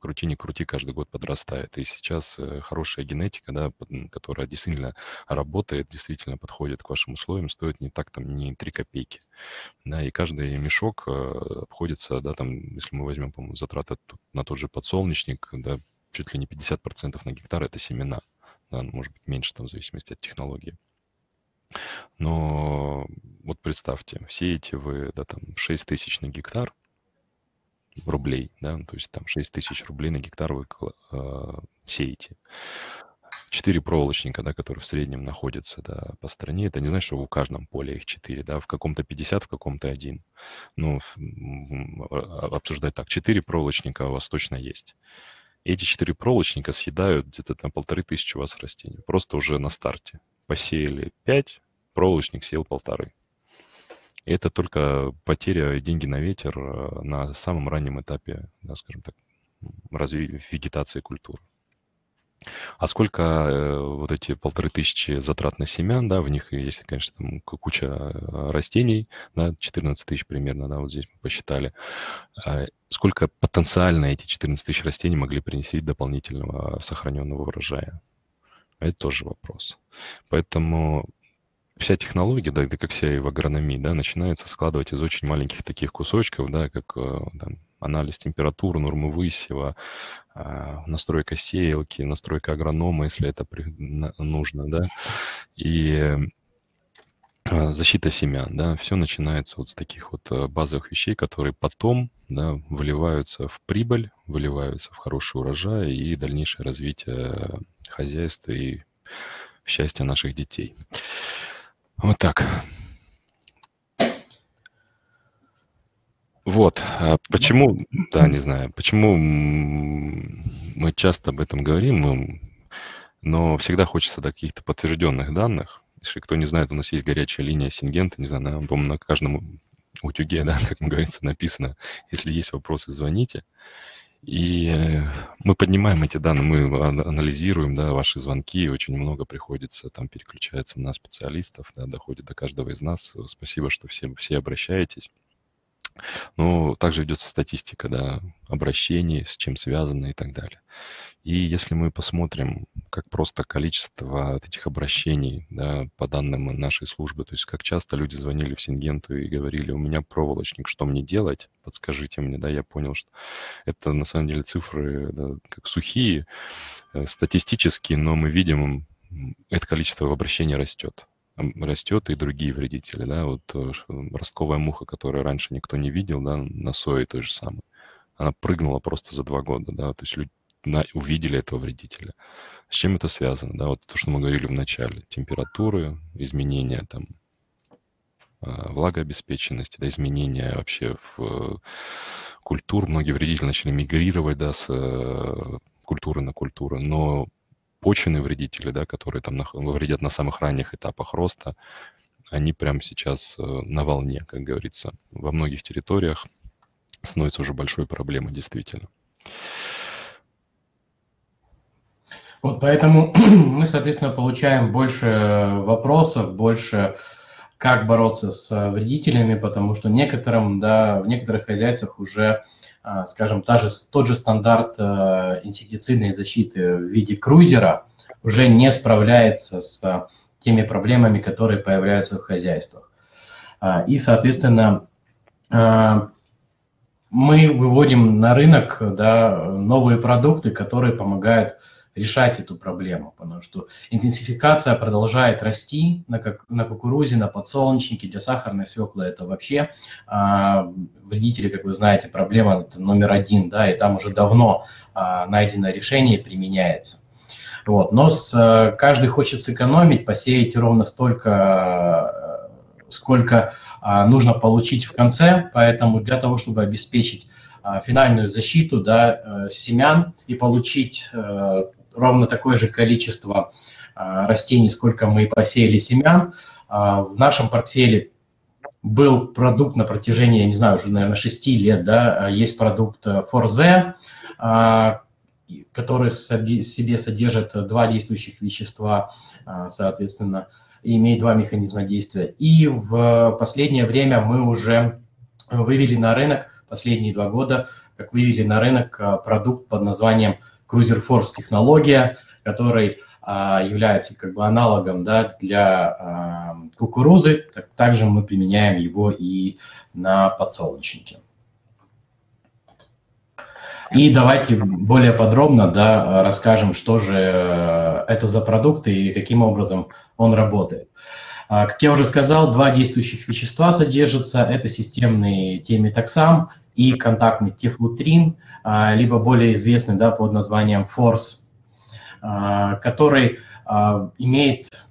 крути, не крути, каждый год подрастает. И сейчас хорошая генетика, да, которая действительно работает, действительно подходит к вашим условиям, стоит не так там, не 3 копейки. Да, и каждый мешок обходится, да, там, если мы возьмем, по-моему, затраты на тот же подсолнечник, да, чуть ли не 50% на гектар это семена. Да, может быть, меньше там в зависимости от технологии. Но вот представьте, сеете вы, да, там 6 тысяч на гектар, рублей, да, то есть там 6000 рублей на гектар вы сеете. 4 проволочника, да, которые в среднем находятся, да, по стране, это не значит, что в каждом поле их 4, да, в каком-то 50, в каком-то 1. Ну, обсуждать так, 4 проволочника у вас точно есть. Эти 4 проволочника съедают где-то на 1500 у вас растений, просто уже на старте. Посеяли 5, проволочник съел 1,5. Это только потеря и деньги на ветер на самом раннем этапе, да, скажем так, вегетации культуры. А сколько вот эти 1500 затрат на семян, да, в них есть, конечно, там куча растений, да, 14 тысяч примерно, да, вот здесь мы посчитали. Сколько потенциально эти 14 000 растений могли принести дополнительного сохраненного урожая? Это тоже вопрос. Поэтому вся технология, да, как вся и в агрономии, да, начинается складывать из очень маленьких таких кусочков, да, как там, анализ температуры, нормы высева, настройка сеялки, настройка агронома, если это нужно, да, и защита семян, да, все начинается вот с таких вот базовых вещей, которые потом, да, выливаются в прибыль, выливаются в хороший урожай и дальнейшее развитие хозяйства и счастье наших детей. Вот так. Вот, почему, да, не знаю, почему мы часто об этом говорим, но всегда хочется до каких-то подтвержденных данных. Если кто не знает, у нас есть горячая линия Syngenta, не знаю, она, по-моему, на каждом утюге, да, как говорится, написано. Если есть вопросы, звоните. И мы поднимаем эти данные, мы анализируем, да, ваши звонки, очень много приходится, там переключается на специалистов, да, доходит до каждого из нас. Спасибо, что все обращаетесь. Но также идет статистика, да, обращений, с чем связано и так далее. И если мы посмотрим, как просто количество вот этих обращений, да, по данным нашей службы, то есть как часто люди звонили в Syngenta и говорили: у меня проволочник, что мне делать, подскажите мне, да, я понял, что это на самом деле цифры, да, как сухие, статистические, но мы видим, это количество обращений растет. Растет и другие вредители, да, вот ростковая муха, которую раньше никто не видел, да, на сое той же самой, она прыгнула просто за 2 года, да, то есть люди увидели этого вредителя. С чем это связано, да, вот то, что мы говорили в начале, температуры, изменения там влагообеспеченности, да, изменения вообще в культур, многие вредители начали мигрировать, да, с культуры на культуру, но почвенные вредители, да, которые там вредят на самых ранних этапах роста, они прямо сейчас на волне, как говорится. Во многих территориях становится уже большой проблемой, действительно. Вот поэтому мы, соответственно, получаем больше вопросов, больше как бороться с вредителями, потому что некоторым, да, в некоторых хозяйствах уже, скажем, тот же стандарт инсектицидной защиты в виде крузера уже не справляется с теми проблемами, которые появляются в хозяйствах. И, соответственно, мы выводим на рынок, да, новые продукты, которые помогают решать эту проблему, потому что интенсификация продолжает расти на кукурузе, на подсолнечнике, для сахарной свеклы это вообще вредители, как вы знаете, проблема номер 1, да, и там уже давно найдено решение, применяется. Вот. Но каждый хочет сэкономить, посеять ровно столько, сколько нужно получить в конце, поэтому для того, чтобы обеспечить финальную защиту, да, семян и получить ровно такое же количество растений, сколько мы посеяли семян. В нашем портфеле был продукт на протяжении, я не знаю, уже, наверное, 6 лет, да, есть продукт Форс Зеа, который в себе содержит 2 действующих вещества, соответственно, и имеет 2 механизма действия. И в последнее время мы уже вывели на рынок, последние 2 года, как вывели на рынок продукт под названием Cruiser Force технология, который является как бы аналогом, да, для кукурузы. Также мы применяем его и на подсолнечнике. И давайте более подробно, да, расскажем, что же это за продукт и каким образом он работает. Как я уже сказал, 2 действующих вещества содержатся. Это системный темитоксам и контактный тефлутрин, либо более известный, да, под названием Force, который имеет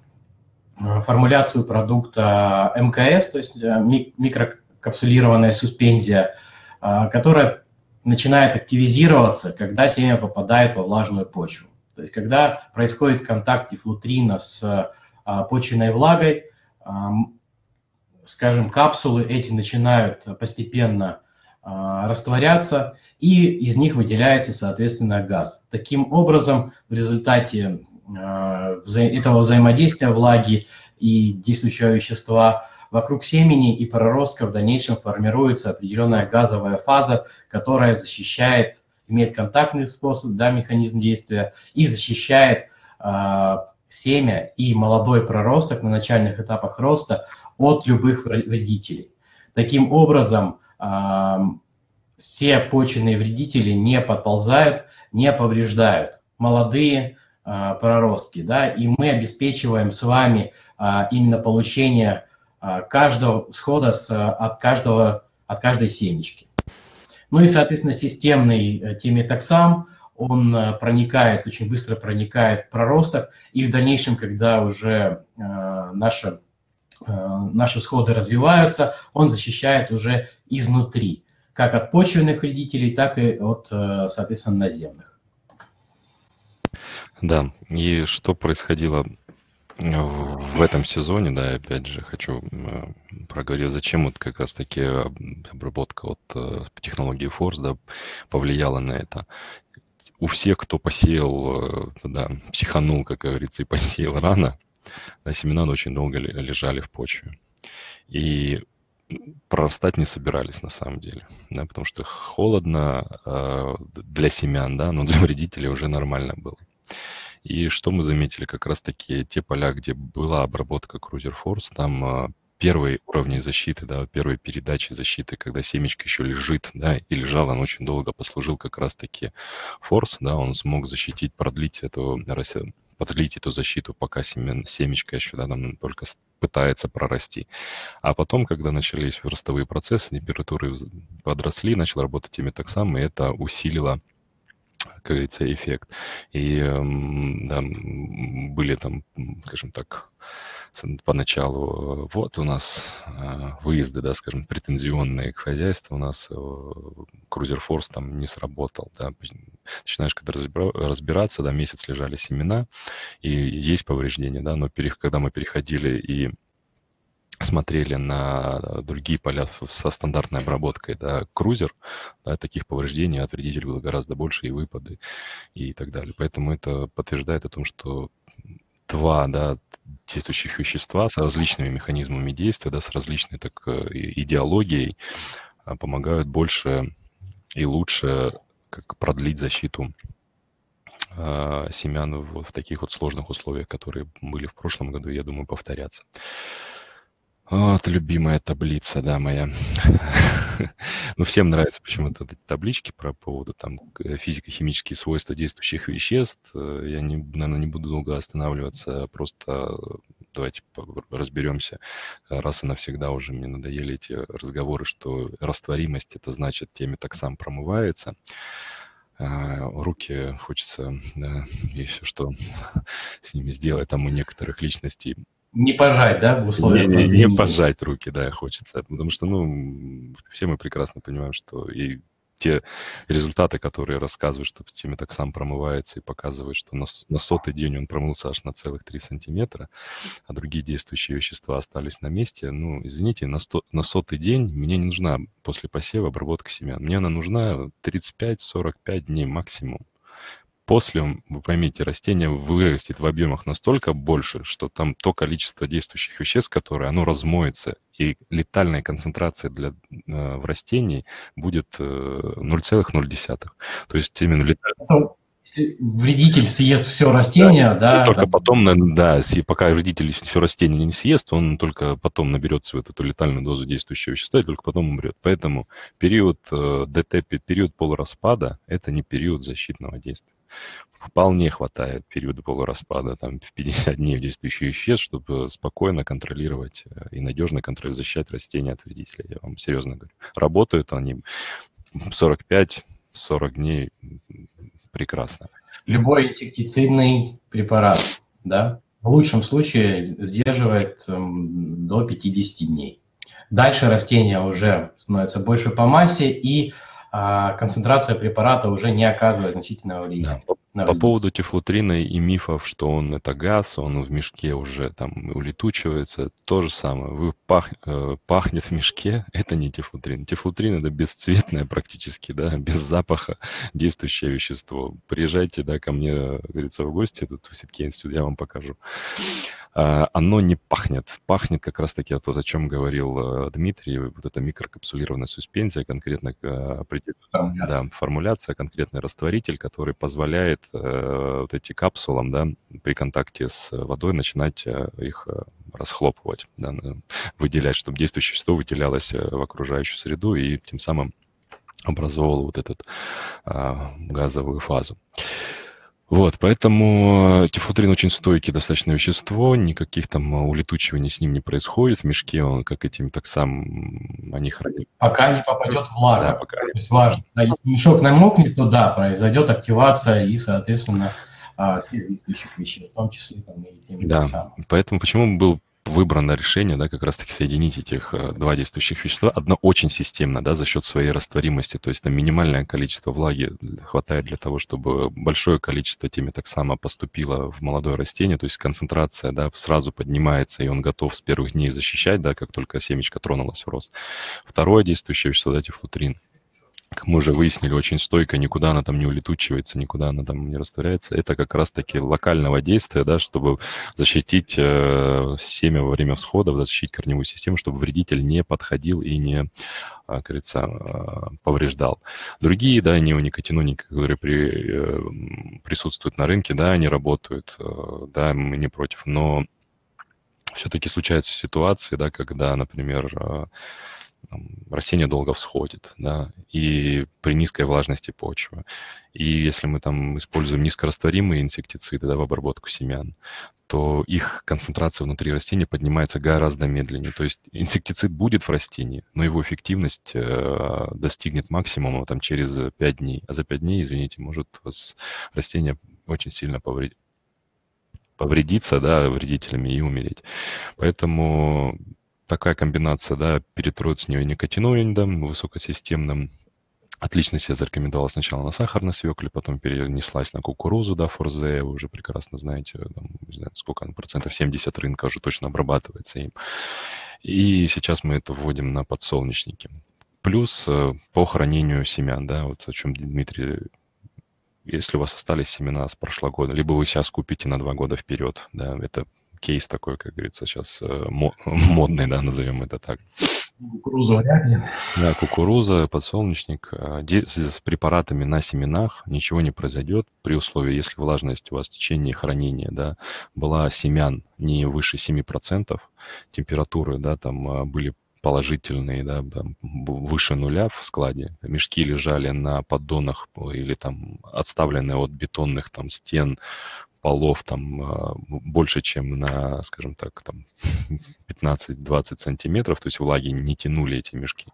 формуляцию продукта МКС, то есть микрокапсулированная суспензия, которая начинает активизироваться, когда семя попадает во влажную почву. То есть когда происходит контакт тефлутрина с почвенной влагой, скажем, капсулы эти начинают постепенно растворяться, и из них выделяется, соответственно, газ. Таким образом, в результате этого взаимодействия влаги и действующего вещества вокруг семени и проростка в дальнейшем формируется определенная газовая фаза, которая защищает, имеет контактный способ, да, механизм действия, и защищает семя и молодой проросток на начальных этапах роста от любых вредителей. Таким образом, все почвенные вредители не подползают, не повреждают молодые проростки, да, и мы обеспечиваем с вами именно получение каждого схода, от каждой семечки. Ну и, соответственно, системный теметоксам, он проникает, очень быстро проникает в проросток, и в дальнейшем, когда уже наши всходы развиваются, он защищает уже изнутри, как от почвенных вредителей, так и от, соответственно, наземных. Да, и что происходило в этом сезоне, да, опять же, хочу проговорить, зачем вот как раз-таки обработка от технологии Force, да, повлияла на это. У всех, кто посеял, да, психанул, как говорится, и посеял рано, да, семена очень долго лежали в почве. И прорастать не собирались на самом деле, да, потому что холодно для семян, да, но для вредителей уже нормально было. И что мы заметили, как раз-таки те поля, где была обработка Cruiser Force, там первые уровни защиты, да, первые передачи защиты, когда семечко еще лежит, да, и лежало, он очень долго послужил как раз-таки Force, да, он смог защитить, продлить эту защиту, пока семечко еще, да, там только пытается прорасти. А потом, когда начались ростовые процессы, температуры подросли, начал работать теметоксам, и это усилило, как говорится, эффект. И да, были там, скажем так, поначалу вот у нас выезды, да, скажем, претензионные к хозяйству, у нас Cruiser Force там не сработал, да. Начинаешь когда разбираться, да, месяц лежали семена, и есть повреждения, да, но когда мы переходили и смотрели на другие поля со стандартной обработкой, да, Cruiser, да, таких повреждений от вредителей было гораздо больше, и выпады, и так далее. Поэтому это подтверждает о том, что два, да, действующих вещества с различными механизмами действия, да, с различной так идеологией помогают больше и лучше как продлить защиту семян вот в таких вот сложных условиях, которые были в прошлом году, я думаю, повторятся. Вот любимая таблица, да, моя. Ну, всем нравятся почему-то эти таблички про поводу там физико-химические свойства действующих веществ. Я, наверное, не буду долго останавливаться, просто давайте разберемся раз и навсегда уже. Мне надоели эти разговоры, что растворимость, это значит, теметоксам промывается. Руки хочется, да, и все, что с ними сделать, там у некоторых личностей. Не пожать, да, в условиях? Не пожать руки, да, хочется. Потому что, ну, все мы прекрасно понимаем, что и те результаты, которые рассказывают, что теметоксам промывается и показывают, что на 100-й день он промылся аж на целых 3 сантиметра, а другие действующие вещества остались на месте. Ну, извините, на 100-й день мне не нужна после посева обработка семян. Мне она нужна 35-45 дней максимум. После, вы поймите, растение вырастет в объемах настолько больше, что там то количество действующих веществ, которое оно размоется, и летальная концентрация в растении будет 0,0. То есть именно летальная... Вредитель съест все растение, да. Да, только там... потом, да, пока вредитель все растение не съест, он только потом наберет свою эту летальную дозу действующего вещества и только потом умрет. Поэтому период ДТ, период полураспада, это не период защитного действия. Вполне хватает периода полураспада, там, в 50 дней в действующие веществ, чтобы спокойно контролировать и надежно защищать растения от вредителей. Я вам серьезно говорю. Работают они 45-40 дней прекрасно. Любой инсектицидный препарат, да, в лучшем случае сдерживает до 50 дней. Дальше растение уже становится больше по массе, и концентрация препарата уже не оказывает значительного влияния. Да. По поводу тефлутрина и мифов, что он это газ, он в мешке уже там улетучивается, то же самое. Вы пахнет в мешке, это не тефлутрин. Тефлутрин это бесцветное практически, да, без запаха действующее вещество. Приезжайте, да, ко мне, как говорится, в гости, тут в сетке институт, я вам покажу. Оно не пахнет. Пахнет как раз-таки то, о чем говорил Дмитрий, вот эта микрокапсулированная суспензия, конкретно формуляция, конкретный растворитель, который позволяет вот эти капсулам, да, при контакте с водой начинать их расхлопывать, да, выделять, чтобы действующее вещество выделялось в окружающую среду и тем самым образовывало вот эту газовую фазу. Вот, поэтому тифутрин очень стойкий достаточно вещество, никаких там улетучиваний с ним не происходит в мешке, он как этим так сам они хранят. Пока не попадет влага, да, пока. То есть важно. Если мешок намокнет, то да, произойдет активация и, соответственно, следующих веществ, в том числе там, и теми да. самыми. Поэтому почему был выбрано решение, да, как раз-таки соединить этих два действующих вещества. Одно очень системно, да, за счет своей растворимости, то есть там минимальное количество влаги хватает для того, чтобы большое количество теметоксама поступило в молодое растение, то есть концентрация, да, сразу поднимается, и он готов с первых дней защищать, да, как только семечко тронулось в рост. Второе действующее вещество, да, тифлутрин. Как мы уже выяснили, очень стойко, никуда она там не улетучивается, никуда она там не растворяется. Это как раз-таки локального действия, да, чтобы защитить семя во время всходов, защитить корневую систему, чтобы вредитель не подходил и не, как говорится, повреждал. Другие, да, неоникотиноники, которые присутствуют на рынке, да, они работают, да, мы не против. Но все-таки случаются ситуации, да, когда, например, растение долго всходит, да, и при низкой влажности почвы. И если мы там используем низкорастворимые инсектициды, да, в обработку семян, то их концентрация внутри растения поднимается гораздо медленнее. То есть инсектицид будет в растении, но его эффективность достигнет максимума там, через 5 дней. А за 5 дней, извините, может у вас растение очень сильно повредиться, да, вредителями и умереть. Поэтому... Такая комбинация, да, перетрод с неоникотиноидом, высокосистемным, отлично себя зарекомендовала сначала на сахарной свекле, потом перенеслась на кукурузу, да, Форс Зеа, вы уже прекрасно знаете, там, не знаю, сколько, процентов 70 рынка уже точно обрабатывается им. И сейчас мы это вводим на подсолнечники. Плюс по хранению семян, да, вот о чем Дмитрий... Если у вас остались семена с прошлого года, либо вы сейчас купите на 2 года вперед, да, это... Кейс такой, как говорится, сейчас модный, да, назовем это так. Кукуруза. Да, кукуруза, подсолнечник. С препаратами на семенах ничего не произойдет при условии, если влажность у вас в течение хранения, да, была семян не выше 7%, температуры, да, там были положительные, да, выше 0 в складе. Мешки лежали на поддонах или там отставленные от бетонных там стен, полов там больше, чем на, скажем так, там 15-20 сантиметров, то есть влаги не тянули эти мешки.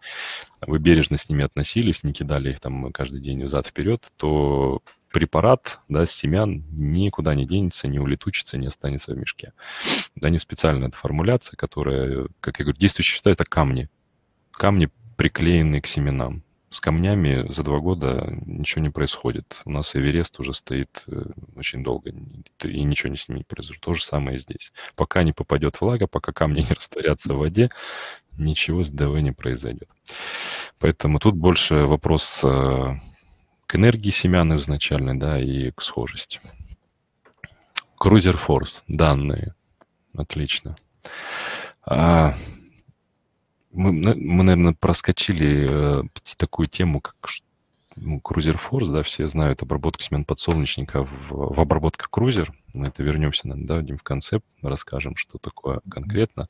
Вы бережно с ними относились, не кидали их там каждый день взад-вперед, то препарат, да, с семян никуда не денется, не улетучится, не останется в мешке. Да, не специальная эта формуляция, которая, как я говорю, действующие вещества – это камни. Камни, приклеенные к семенам. С камнями за 2 года ничего не происходит. У нас Эверест уже стоит очень долго, и ничего не с ним не произойдет. То же самое и здесь. Пока не попадет влага, пока камни не растворятся в воде, ничего с ДВ не произойдет. Поэтому тут больше вопрос к энергии семян изначально, да, и к схожести. Cruiser Force. Данные. Отлично. Мы, наверное, проскочили такую тему, как Cruiser Force, да, все знают обработку семян подсолнечника в обработке Cruiser. Мы это вернемся, наверное, да, Дим, в конце, расскажем, что такое конкретно.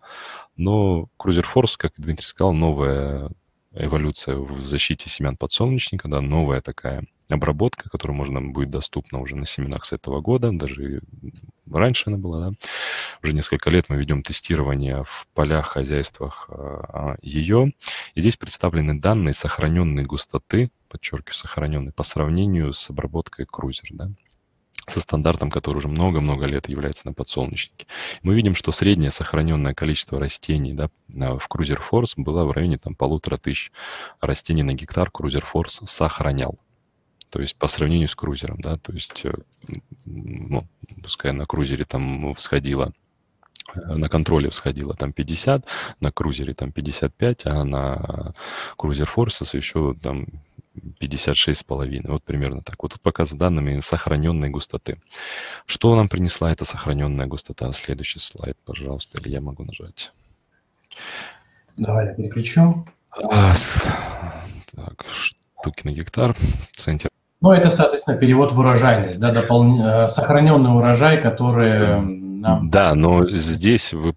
Но Cruiser Force, как Дмитрий сказал, новая эволюция в защите семян подсолнечника, да, новая такая обработка, которая можно будет доступна уже на семенах с этого года, даже раньше она была, да. Уже несколько лет мы ведем тестирование в полях, хозяйствах ее. И здесь представлены данные сохраненной густоты, подчеркиваю, сохраненной, по сравнению с обработкой Cruiser, да, со стандартом, который уже много-много лет является на подсолнечнике. Мы видим, что среднее сохраненное количество растений, да, в Cruiser Force было в районе там 1500 растений на гектар Cruiser Force сохранял. То есть по сравнению с Cruiser'ом, да, то есть, ну, пускай на Cruiser'е там всходило, на контроле всходило там 50, на Cruiser'е там 55, а на Cruiser Force еще там 56,5. Вот примерно так. Вот тут пока с данными сохраненной густоты. Что нам принесла эта сохраненная густота? Следующий слайд, пожалуйста, или я могу нажать? Давай я переключу. Так, штуки на гектар, центнер. Ну, это, соответственно, перевод в урожайность, да, сохраненный урожай, который нам... Да, но здесь вы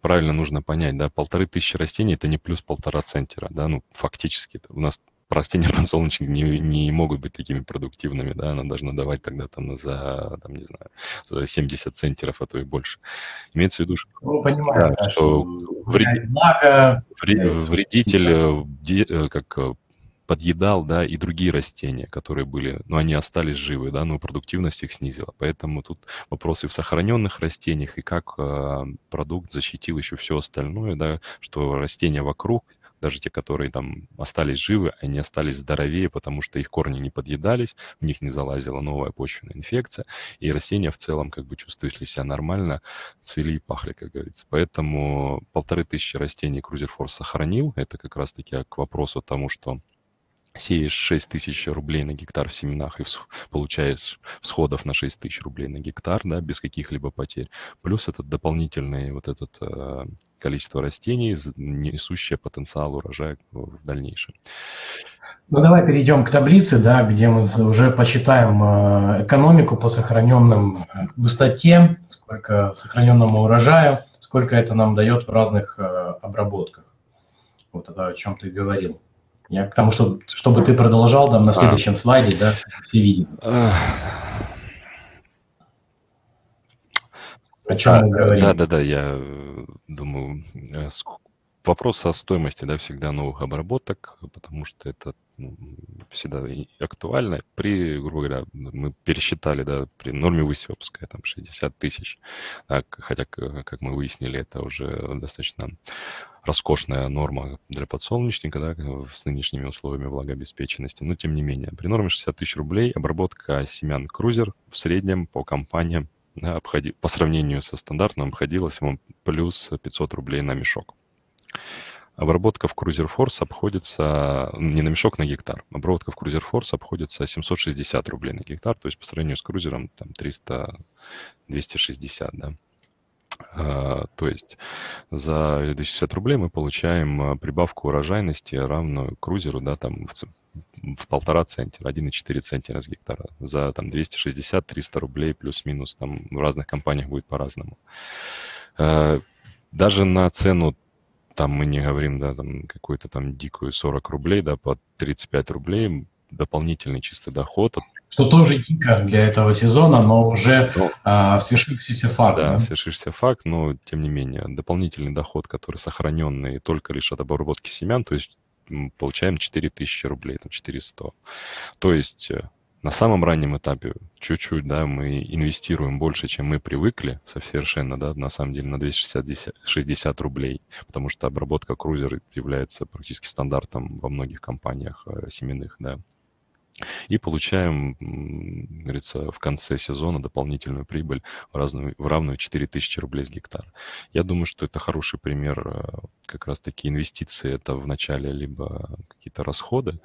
правильно нужно понять, да, 1500 растений – это не плюс 1,5 центнера, да, ну, фактически у нас растения подсолнечник не могут быть такими продуктивными, да, она должна давать тогда там за, там, не знаю, за 70 центнеров, а то и больше. Имеется в виду, что, ну, понимаю, да, что вредитель как подъедал, да, и другие растения, которые были, но они остались живы, да, но продуктивность их снизила. Поэтому тут вопросы в сохраненных растениях и как продукт защитил еще все остальное, да, что растения вокруг, даже те, которые там остались живы, они остались здоровее, потому что их корни не подъедались, в них не залазила новая почвенная инфекция, и растения в целом как бы чувствовали себя нормально, цвели и пахли, как говорится. Поэтому 1500 растений Cruiser Force сохранил. Это как раз-таки к вопросу тому, что сеешь 6000 рублей на гектар в семенах и получаешь всходов на 6000 рублей на гектар, да, без каких-либо потерь. Плюс этот дополнительный вот этот количество растений, несущее потенциал урожая в дальнейшем. Ну, давай перейдем к таблице, да, где мы уже посчитаем экономику по сохраненным густоте, сколько сохраненному урожаю, сколько это нам дает в разных обработках. Вот это, о чем ты говорил. Я к тому, чтобы ты продолжал там на следующем слайде, да, все видим. О чем мы говорим? Да, я думаю, вопрос о стоимости, да, всегда новых обработок, потому что это всегда актуально. При, грубо говоря, мы пересчитали, да, при норме высева, пускай там 60 тысяч, да, хотя, как мы выяснили, это уже достаточно роскошная норма для подсолнечника, да, с нынешними условиями влагообеспеченности, но тем не менее. При норме 60 тысяч рублей обработка семян Cruiser в среднем по компаниям, да, по сравнению со стандартным обходилась вам плюс 500 рублей на мешок. Обработка в Cruiser Force обходится, не на мешок, на гектар, обработка в Cruiser Force обходится 760 рублей на гектар, то есть по сравнению с Cruiser'ом там 300-260, да. То есть за 260 рублей мы получаем прибавку урожайности, равную Cruiser'у, да, там в 1,5 центнера, 1,4 центнера с гектара. За там 260-300 рублей плюс-минус, там в разных компаниях будет по-разному. Даже на цену, там мы не говорим, да, там какую-то там дикую 40 рублей, да, по 35 рублей дополнительный чистый доход. Что тоже дико для этого сезона, но уже свершившийся факт. Да, свершившийся факт, но тем не менее дополнительный доход, который сохраненный только лишь от обработки семян, то есть мы получаем 4000 рублей, там 4100. То есть на самом раннем этапе чуть-чуть, да, мы инвестируем больше, чем мы привыкли, совершенно, да, на самом деле на 260 рублей, потому что обработка Cruiser является практически стандартом во многих компаниях семенных, да. И получаем, говорится, в конце сезона дополнительную прибыль в равную 4000 рублей с гектара. Я думаю, что это хороший пример, как раз-таки инвестиции, это в начале либо какие-то расходы.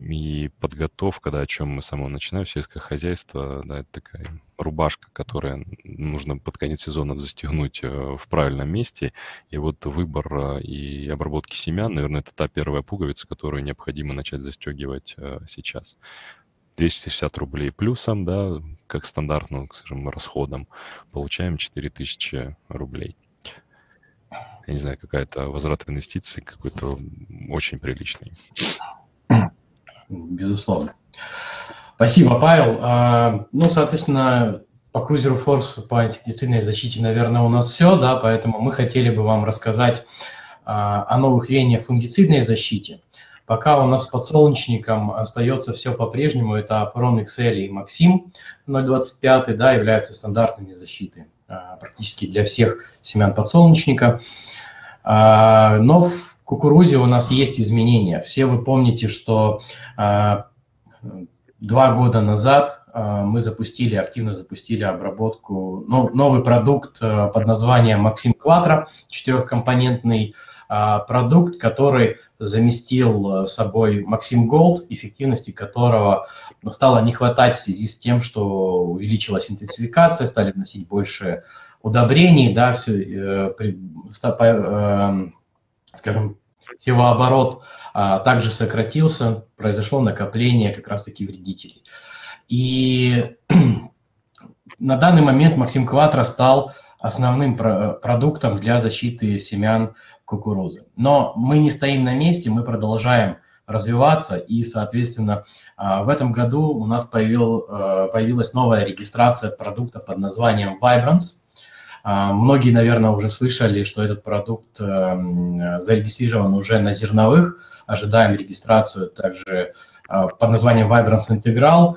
И подготовка, да, о чем мы с самого начинаем, сельское хозяйство, да, это такая рубашка, которую нужно под конец сезона застегнуть в правильном месте. И вот выбор и обработки семян, наверное, это та первая пуговица, которую необходимо начать застегивать сейчас. 260 рублей плюсом, да, как стандартным, скажем, расходом, получаем 4000 рублей. Я не знаю, какая-то возврат инвестиций какой-то очень приличный. Безусловно. Спасибо, Павел. Ну, соответственно, по Cruiser Force, по инсектицидной защите, наверное, у нас все, да, поэтому мы хотели бы вам рассказать о новых веяниях фунгицидной защите. Пока у нас с подсолнечником остается все по-прежнему, это Апрон XL и Maxim 0,25, да, являются стандартными защиты практически для всех семян подсолнечника. Но в кукурузе у нас есть изменения. Все вы помните, что 2 года назад мы активно запустили обработку, новый продукт под названием Maxim Quattro, 4-компонентный продукт, который заместил собой Maxim Gold, эффективности которого стало не хватать в связи с тем, что увеличилась интенсификация, стали вносить больше удобрений, да, скажем, севооборот также сократился, произошло накопление как раз-таки вредителей. И на данный момент Maxim Quattro стал основным продуктом для защиты семян кукурузы. Но мы не стоим на месте, мы продолжаем развиваться, и, соответственно, в этом году у нас появилась новая регистрация продукта под названием Vibrance. Многие, наверное, уже слышали, что этот продукт зарегистрирован уже на зерновых. Ожидаем регистрацию также под названием Vibrance Integral.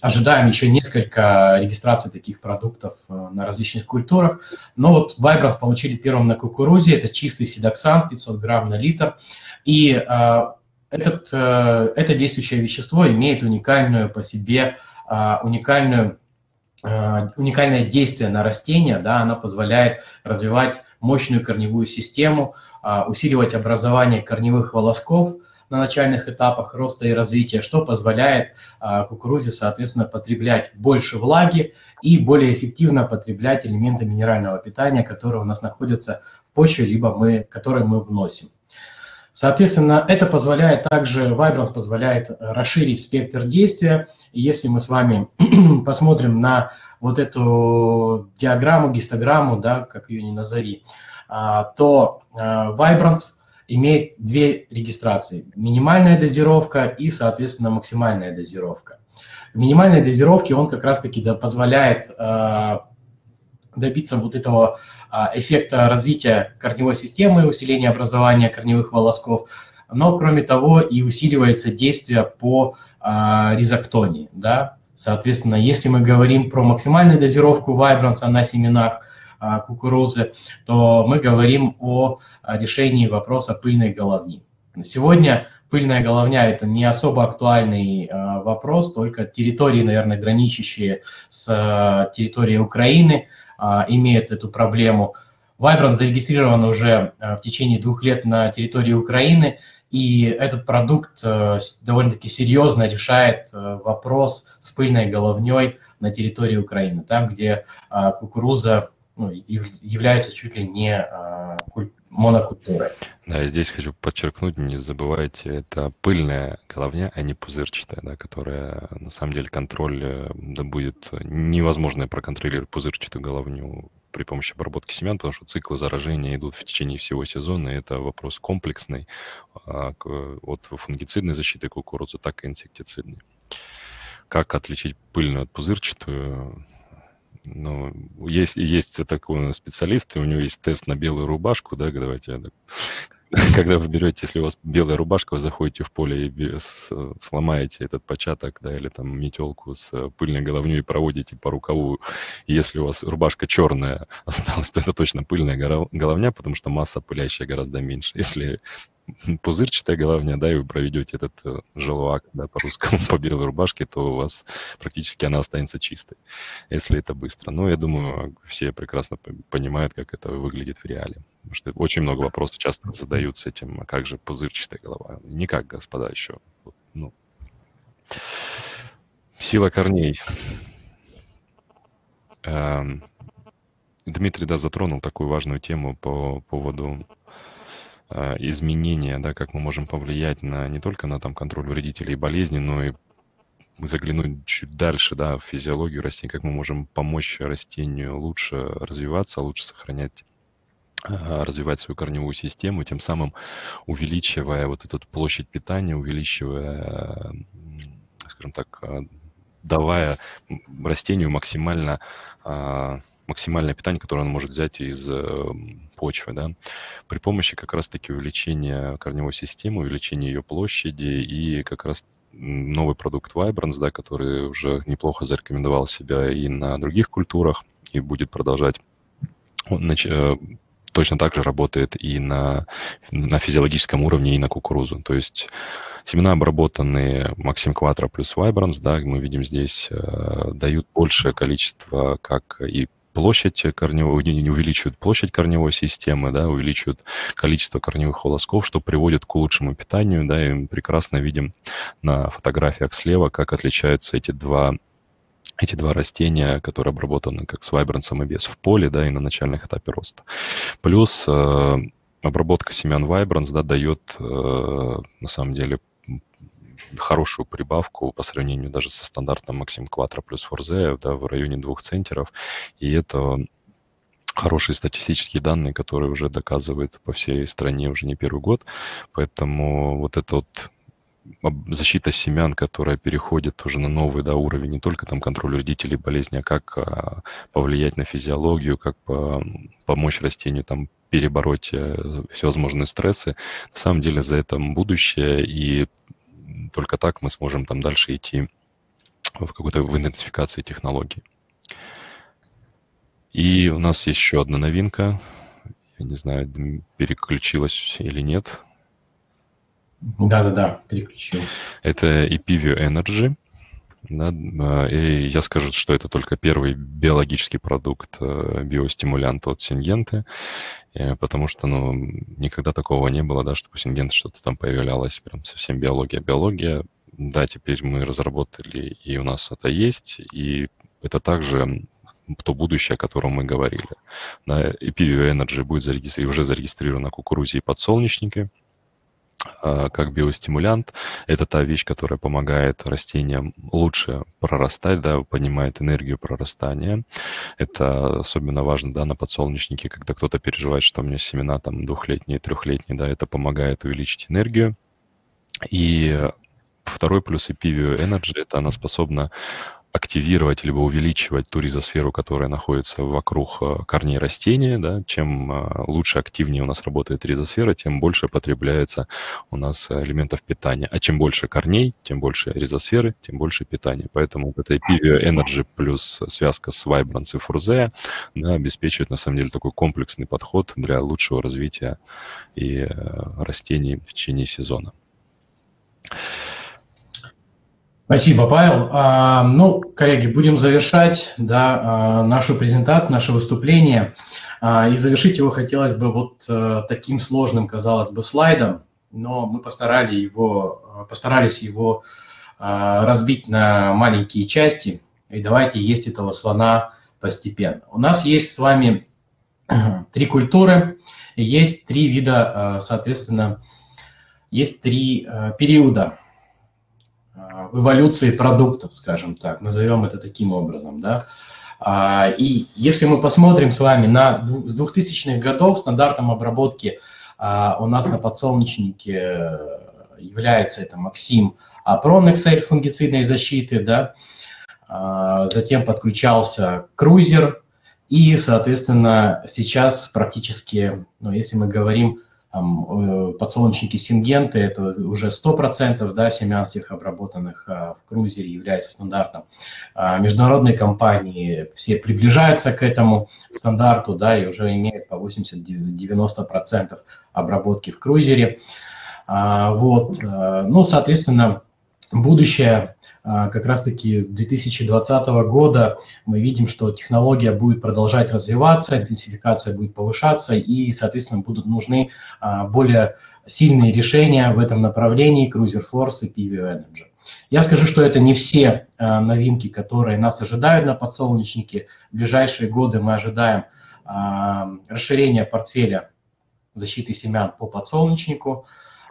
Ожидаем еще несколько регистраций таких продуктов на различных культурах. Но вот Vibrance получили первым на кукурузе. Это чистый седоксан, 500 грамм на литр. И это действующее вещество имеет уникальное действие на растения, да, она позволяет развивать мощную корневую систему, усиливать образование корневых волосков на начальных этапах роста и развития, что позволяет кукурузе, соответственно, потреблять больше влаги и более эффективно потреблять элементы минерального питания, которые у нас находятся в почве, либо которые мы вносим. Соответственно, это позволяет также, Vibrance позволяет расширить спектр действия. И если мы с вами посмотрим на вот эту диаграмму, гистограмму, да, как ее ни назови, то Vibrance имеет две регистрации. Минимальная дозировка и, соответственно, максимальная дозировка. В минимальной дозировке он как раз-таки позволяет добиться вот этого эффекта развития корневой системы, усиления образования корневых волосков, но, кроме того, и усиливается действие по ризоктонии. Да? Соответственно, если мы говорим про максимальную дозировку Vibrance на семенах кукурузы, то мы говорим о решении вопроса пыльной головни. На сегодня пыльная головня – это не особо актуальный вопрос, только территории, наверное, граничащие с территорией Украины, имеют эту проблему. Vibrance зарегистрирован уже в течение 2 лет на территории Украины, и этот продукт довольно-таки серьезно решает вопрос с пыльной головней на территории Украины, там, где кукуруза является чуть ли не монокультурой. Да, здесь хочу подчеркнуть, не забывайте, это пыльная головня, а не пузырчатая, да, которая, на самом деле, контроль, да, будет невозможно проконтролировать пузырчатую головню при помощи обработки семян, потому что циклы заражения идут в течение всего сезона, и это вопрос комплексный, от фунгицидной защиты кукурузы, так и инсектицидной. Как отличить пыльную от пузырчатую? Ну, есть такой специалист, у него есть тест на белую рубашку, да, когда вы берете, если у вас белая рубашка, вы заходите в поле и сломаете этот початок, да, или там метелку с пыльной головней и проводите по рукаву. И если у вас рубашка черная осталась, то это точно пыльная головня, потому что масса пылящая гораздо меньше. Если пузырчатая головня, да, и вы проведете этот желвак, да, по-русскому, по белой рубашке, то у вас практически она останется чистой, если это быстро. Но я думаю, все прекрасно понимают, как это выглядит в реале. Потому что очень много вопросов часто задаются этим, а как же пузырчатая голова? Никак, господа, еще. Ну. Сила корней. Дмитрий, да, затронул такую важную тему по поводу изменения, да, как мы можем повлиять на не только на там контроль вредителей и болезней, но и заглянуть чуть дальше, да, в физиологию растений, как мы можем помочь растению лучше развиваться, лучше развивать свою корневую систему, тем самым увеличивая вот эту площадь питания, увеличивая, скажем так, давая растению максимальное питание, которое он может взять из почвы, да, при помощи как раз-таки увеличения корневой системы, увеличения ее площади, и как раз новый продукт Vibrance, да, который уже неплохо зарекомендовал себя и на других культурах, и будет продолжать, точно так же работает и на физиологическом уровне, и на кукурузу. То есть семена, обработанные Maxim Quattro плюс Vibrance, да, мы видим здесь, дают большее количество, как и площадь корневой, увеличивают площадь корневой системы, да, увеличивают количество корневых волосков, что приводит к лучшему питанию, да, и мы прекрасно видим на фотографиях слева, как отличаются эти два растения, которые обработаны как с Vibrance и без в поле, да, и на начальных этапах роста. Плюс обработка семян Vibrance, да, дает, на самом деле, хорошую прибавку по сравнению даже со стандартным Maxim Quattro плюс Force Zea, да, в районе 2 центнеров. И это хорошие статистические данные, которые уже доказывают по всей стране уже не первый год. Поэтому вот это вот защита семян, которая переходит уже на новый уровень, не только там контроль вредителей болезни, а как повлиять на физиологию, как помочь растению там перебороть всевозможные стрессы. На самом деле за это будущее, и только так мы сможем там дальше идти в какой-то интенсификации технологий. И у нас еще одна новинка. Я не знаю, переключилась или нет. Да, переключилась. Это Epivio Energy. Да, и я скажу, что это только первый биологический продукт, биостимулянт от Syngenta, потому что никогда такого не было, да, чтобы у Syngenta что-то там появлялось, прям совсем биология. Да, теперь мы разработали, и у нас это есть, и это также то будущее, о котором мы говорили. Да, Epivio Energy будет уже зарегистрировано на кукурузе и подсолнечнике как биостимулянт. Это та вещь, которая помогает растениям лучше прорастать, да, поднимает энергию прорастания. Это особенно важно, да, на подсолнечнике, когда кто-то переживает, что у меня семена там 2-летние, 3-летние, да, это помогает увеличить энергию. И второй плюс Epivio Energy – это она способна активировать либо увеличивать ту ризосферу, которая находится вокруг корней растения. Да? Чем лучше, активнее у нас работает ризосфера, тем больше потребляется у нас элементов питания. А чем больше корней, тем больше ризосферы, тем больше питания. Поэтому вот это Epivio Energy плюс связка с Vibrance и Форс Зеа, да, обеспечивает на самом деле такой комплексный подход для лучшего развития и растений в течение сезона. Спасибо, Павел. Коллеги, будем завершать нашу презентацию, наше выступление. И завершить его хотелось бы таким сложным, казалось бы, слайдом, но мы постарались его разбить на маленькие части. И давайте есть этого слона постепенно. У нас есть с вами три культуры, есть три вида, соответственно, есть три периода эволюции продуктов, скажем так, назовем это таким образом, да. И если мы посмотрим с вами с 2000-х годов стандартом обработки у нас на подсолнечнике является это Максим Апрон XL фунгицидной защиты, да. Затем подключался Cruiser и, соответственно, сейчас практически, если мы говорим подсолнечники Syngenta, это уже 100%, да, семян всех обработанных в Cruiser является стандартом. Международные компании все приближаются к этому стандарту, да, и уже имеют по 80-90% обработки в Cruiser. Соответственно, будущее как раз-таки 2020 года мы видим, что технология будет продолжать развиваться, интенсификация будет повышаться, и, соответственно, будут нужны более сильные решения в этом направлении Cruiser Force и Epivio Energy. Я скажу, что это не все новинки, которые нас ожидают на подсолнечнике. В ближайшие годы мы ожидаем расширения портфеля защиты семян по подсолнечнику.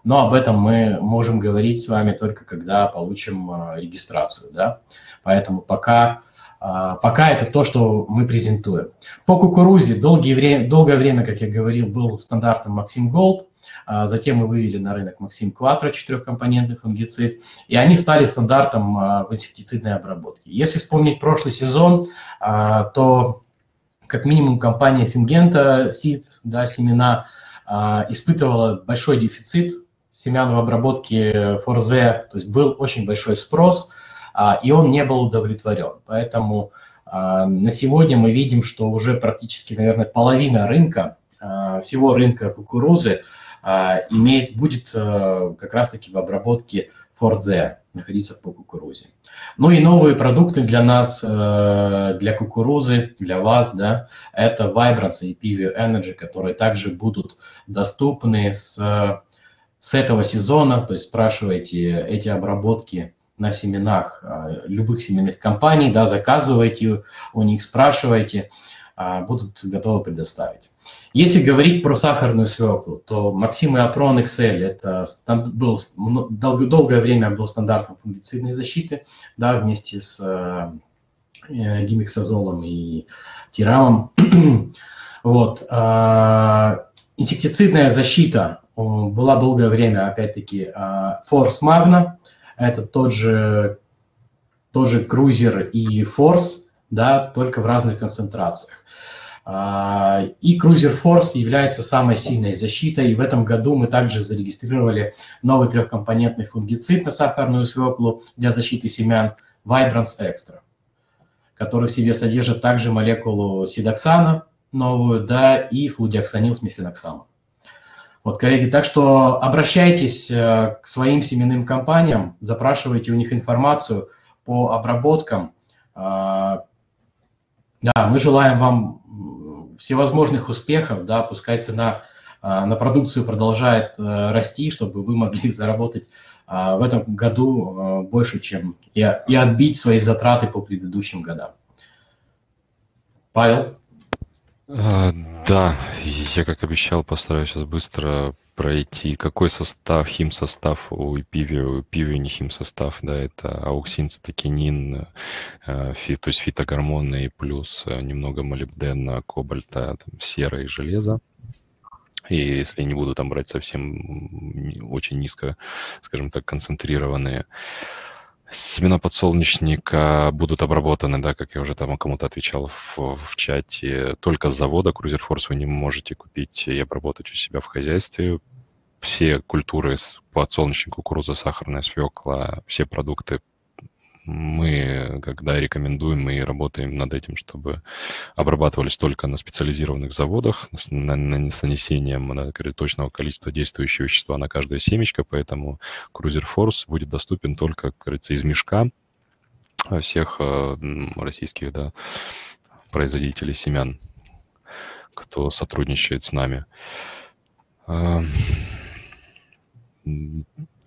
Но об этом мы можем говорить с вами только когда получим регистрацию, да? Поэтому пока это то, что мы презентуем. По кукурузе долгое время, как я говорил, был стандартом Maxim Gold. Затем мы вывели на рынок Maxim Quattro, 4-компонентный фунгицид, и они стали стандартом в инсектицидной обработке. Если вспомнить прошлый сезон, то как минимум компания Syngenta Seeds, да, семена, испытывала большой дефицит семян в обработке Форс Зеа, то есть был очень большой спрос, и он не был удовлетворен. Поэтому на сегодня мы видим, что уже практически, наверное, половина рынка, всего рынка кукурузы будет как раз-таки в обработке Форс Зеа находиться по кукурузе. Ну и новые продукты для нас, для кукурузы, для вас, да, это Vibrance и Epivio Energy, которые также будут доступны с этого сезона. То есть спрашивайте эти обработки на семенах любых семенных компаний, да, заказывайте у них, спрашивайте, будут готовы предоставить. Если говорить про сахарную свеклу, то Maxim Aproan XL это долгое время был стандартом фунгицидной защиты, да, вместе с гимиксазолом и тирамом. Инсектицидная защита была долгое время, опять-таки, Force Magna. Это тот же Cruiser и Force, да, только в разных концентрациях. И Cruiser Force является самой сильной защитой. И в этом году мы также зарегистрировали новый трехкомпонентный фунгицид на сахарную свеклу для защиты семян Vibrance Extra, который в себе содержит также молекулу сидоксана новую, да, и флудиоксанил с мифеноксаном. Вот, коллеги, так что обращайтесь к своим семенным компаниям, запрашивайте у них информацию по обработкам. Да, мы желаем вам всевозможных успехов, да, пускай цена на продукцию продолжает расти, чтобы вы могли заработать в этом году больше, чем и отбить свои затраты по предыдущим годам. Павел? Да, я, как обещал, постараюсь сейчас быстро пройти, какой состав, химсостав у Epivio, не химсостав, да, это ауксин, цитокинин, то есть фитогормоны и плюс немного молибдена, кобальта, там, серы и железа. И если я не буду там брать совсем очень низко, скажем так, концентрированные, семена подсолнечника будут обработаны, да, как я уже там кому-то отвечал в чате. Только с завода Cruiser Force вы не можете купить и обработать у себя в хозяйстве. Все культуры, подсолнечник, кукуруза, сахарная свекла, все продукты мы, когда рекомендуем, мы работаем над этим, чтобы обрабатывались только на специализированных заводах с нанесением точного количества действующего вещества на каждое семечко, поэтому Cruiser Force будет доступен только, как говорится, из мешка всех российских, да, производителей семян, кто сотрудничает с нами.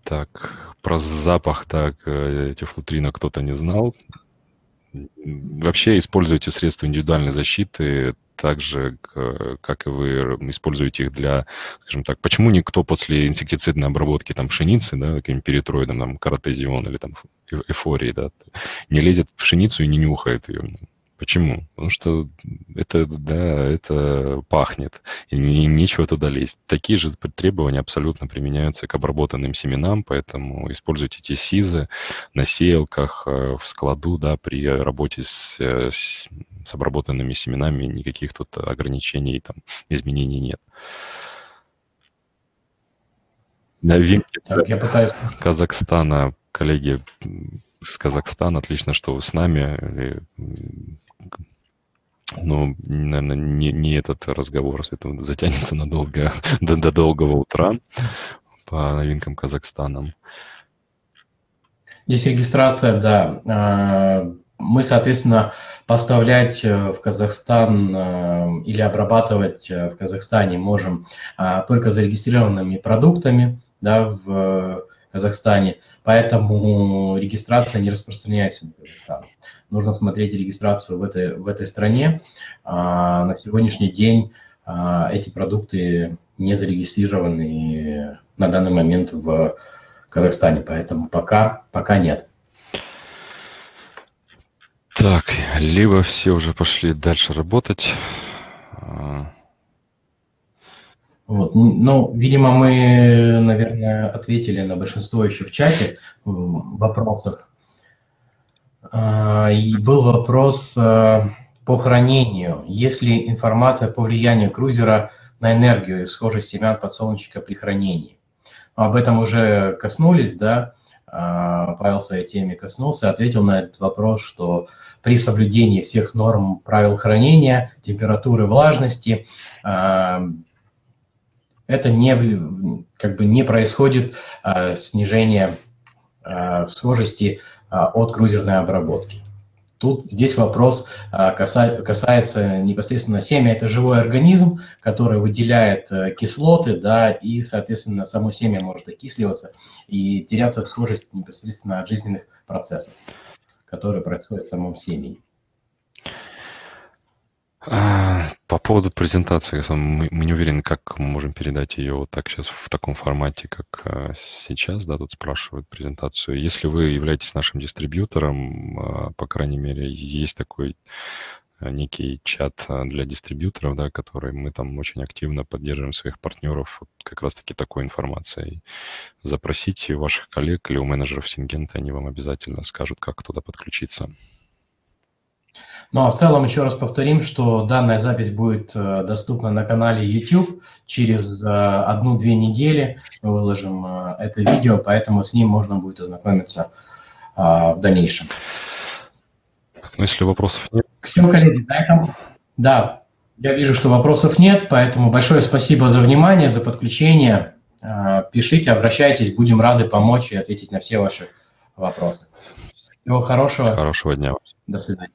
Так, про запах, так, тефлутрина кто-то не знал. Вообще используйте средства индивидуальной защиты, так же, как и вы используете их для, скажем так, почему никто после инсектицидной обработки там пшеницы, да, каким-нибудь перитроидом, там, каротезион или там эфории, да, не лезет в пшеницу и не нюхает ее. Почему? Потому что это, да, это пахнет, и нечего туда лезть. Такие же требования абсолютно применяются к обработанным семенам, поэтому используйте эти СИЗы на сеялках, в складу, да, при работе с обработанными семенами никаких тут ограничений, там, изменений нет. Так, я пытаюсь. Казахстана, коллеги из Казахстана, отлично, что вы с нами. Ну, наверное, не этот разговор, это затянется надолго, до долгого утра по новинкам Казахстана. Здесь регистрация, да. Мы, соответственно, поставлять в Казахстан или обрабатывать в Казахстане можем только зарегистрированными продуктами, да, в Казахстане. Поэтому регистрация не распространяется на Казахстан. Нужно смотреть регистрацию в этой стране. На сегодняшний день эти продукты не зарегистрированы на данный момент в Казахстане, поэтому пока нет. Так, либо все уже пошли дальше работать. Вот. Ну, видимо, мы, наверное, ответили на большинство еще в чате вопросов. И был вопрос по хранению. Есть ли информация по влиянию Крузера на энергию и схожесть семян подсолнечника при хранении? Об этом уже коснулись, да? Павел своей теме коснулся, ответил на этот вопрос, что при соблюдении всех норм правил хранения, температуры, влажности, это не происходит снижение схожести от крузерной обработки. Здесь вопрос касается непосредственно семя. Это живой организм, который выделяет кислоты, да, и, соответственно, само семя может окисливаться и теряться в схожести непосредственно от жизненных процессов, которые происходят в самом семени. По поводу презентации, мы не уверены, как мы можем передать ее вот так сейчас в таком формате, как сейчас, да, тут спрашивают презентацию. Если вы являетесь нашим дистрибьютором, по крайней мере, есть такой некий чат для дистрибьюторов, да, который мы там очень активно поддерживаем своих партнеров вот как раз-таки такой информацией. Запросите ваших коллег или у менеджеров Syngenta, они вам обязательно скажут, как туда подключиться. Ну а в целом еще раз повторим, что данная запись будет доступна на канале YouTube. Через 1-2 недели мы выложим это видео, поэтому с ним можно будет ознакомиться в дальнейшем. Ну, если вопросов нет... Всем, коллеги, на этом... Да, я вижу, что вопросов нет, поэтому большое спасибо за внимание, за подключение. Пишите, обращайтесь, будем рады помочь и ответить на все ваши вопросы. Всего хорошего. Хорошего дня. До свидания.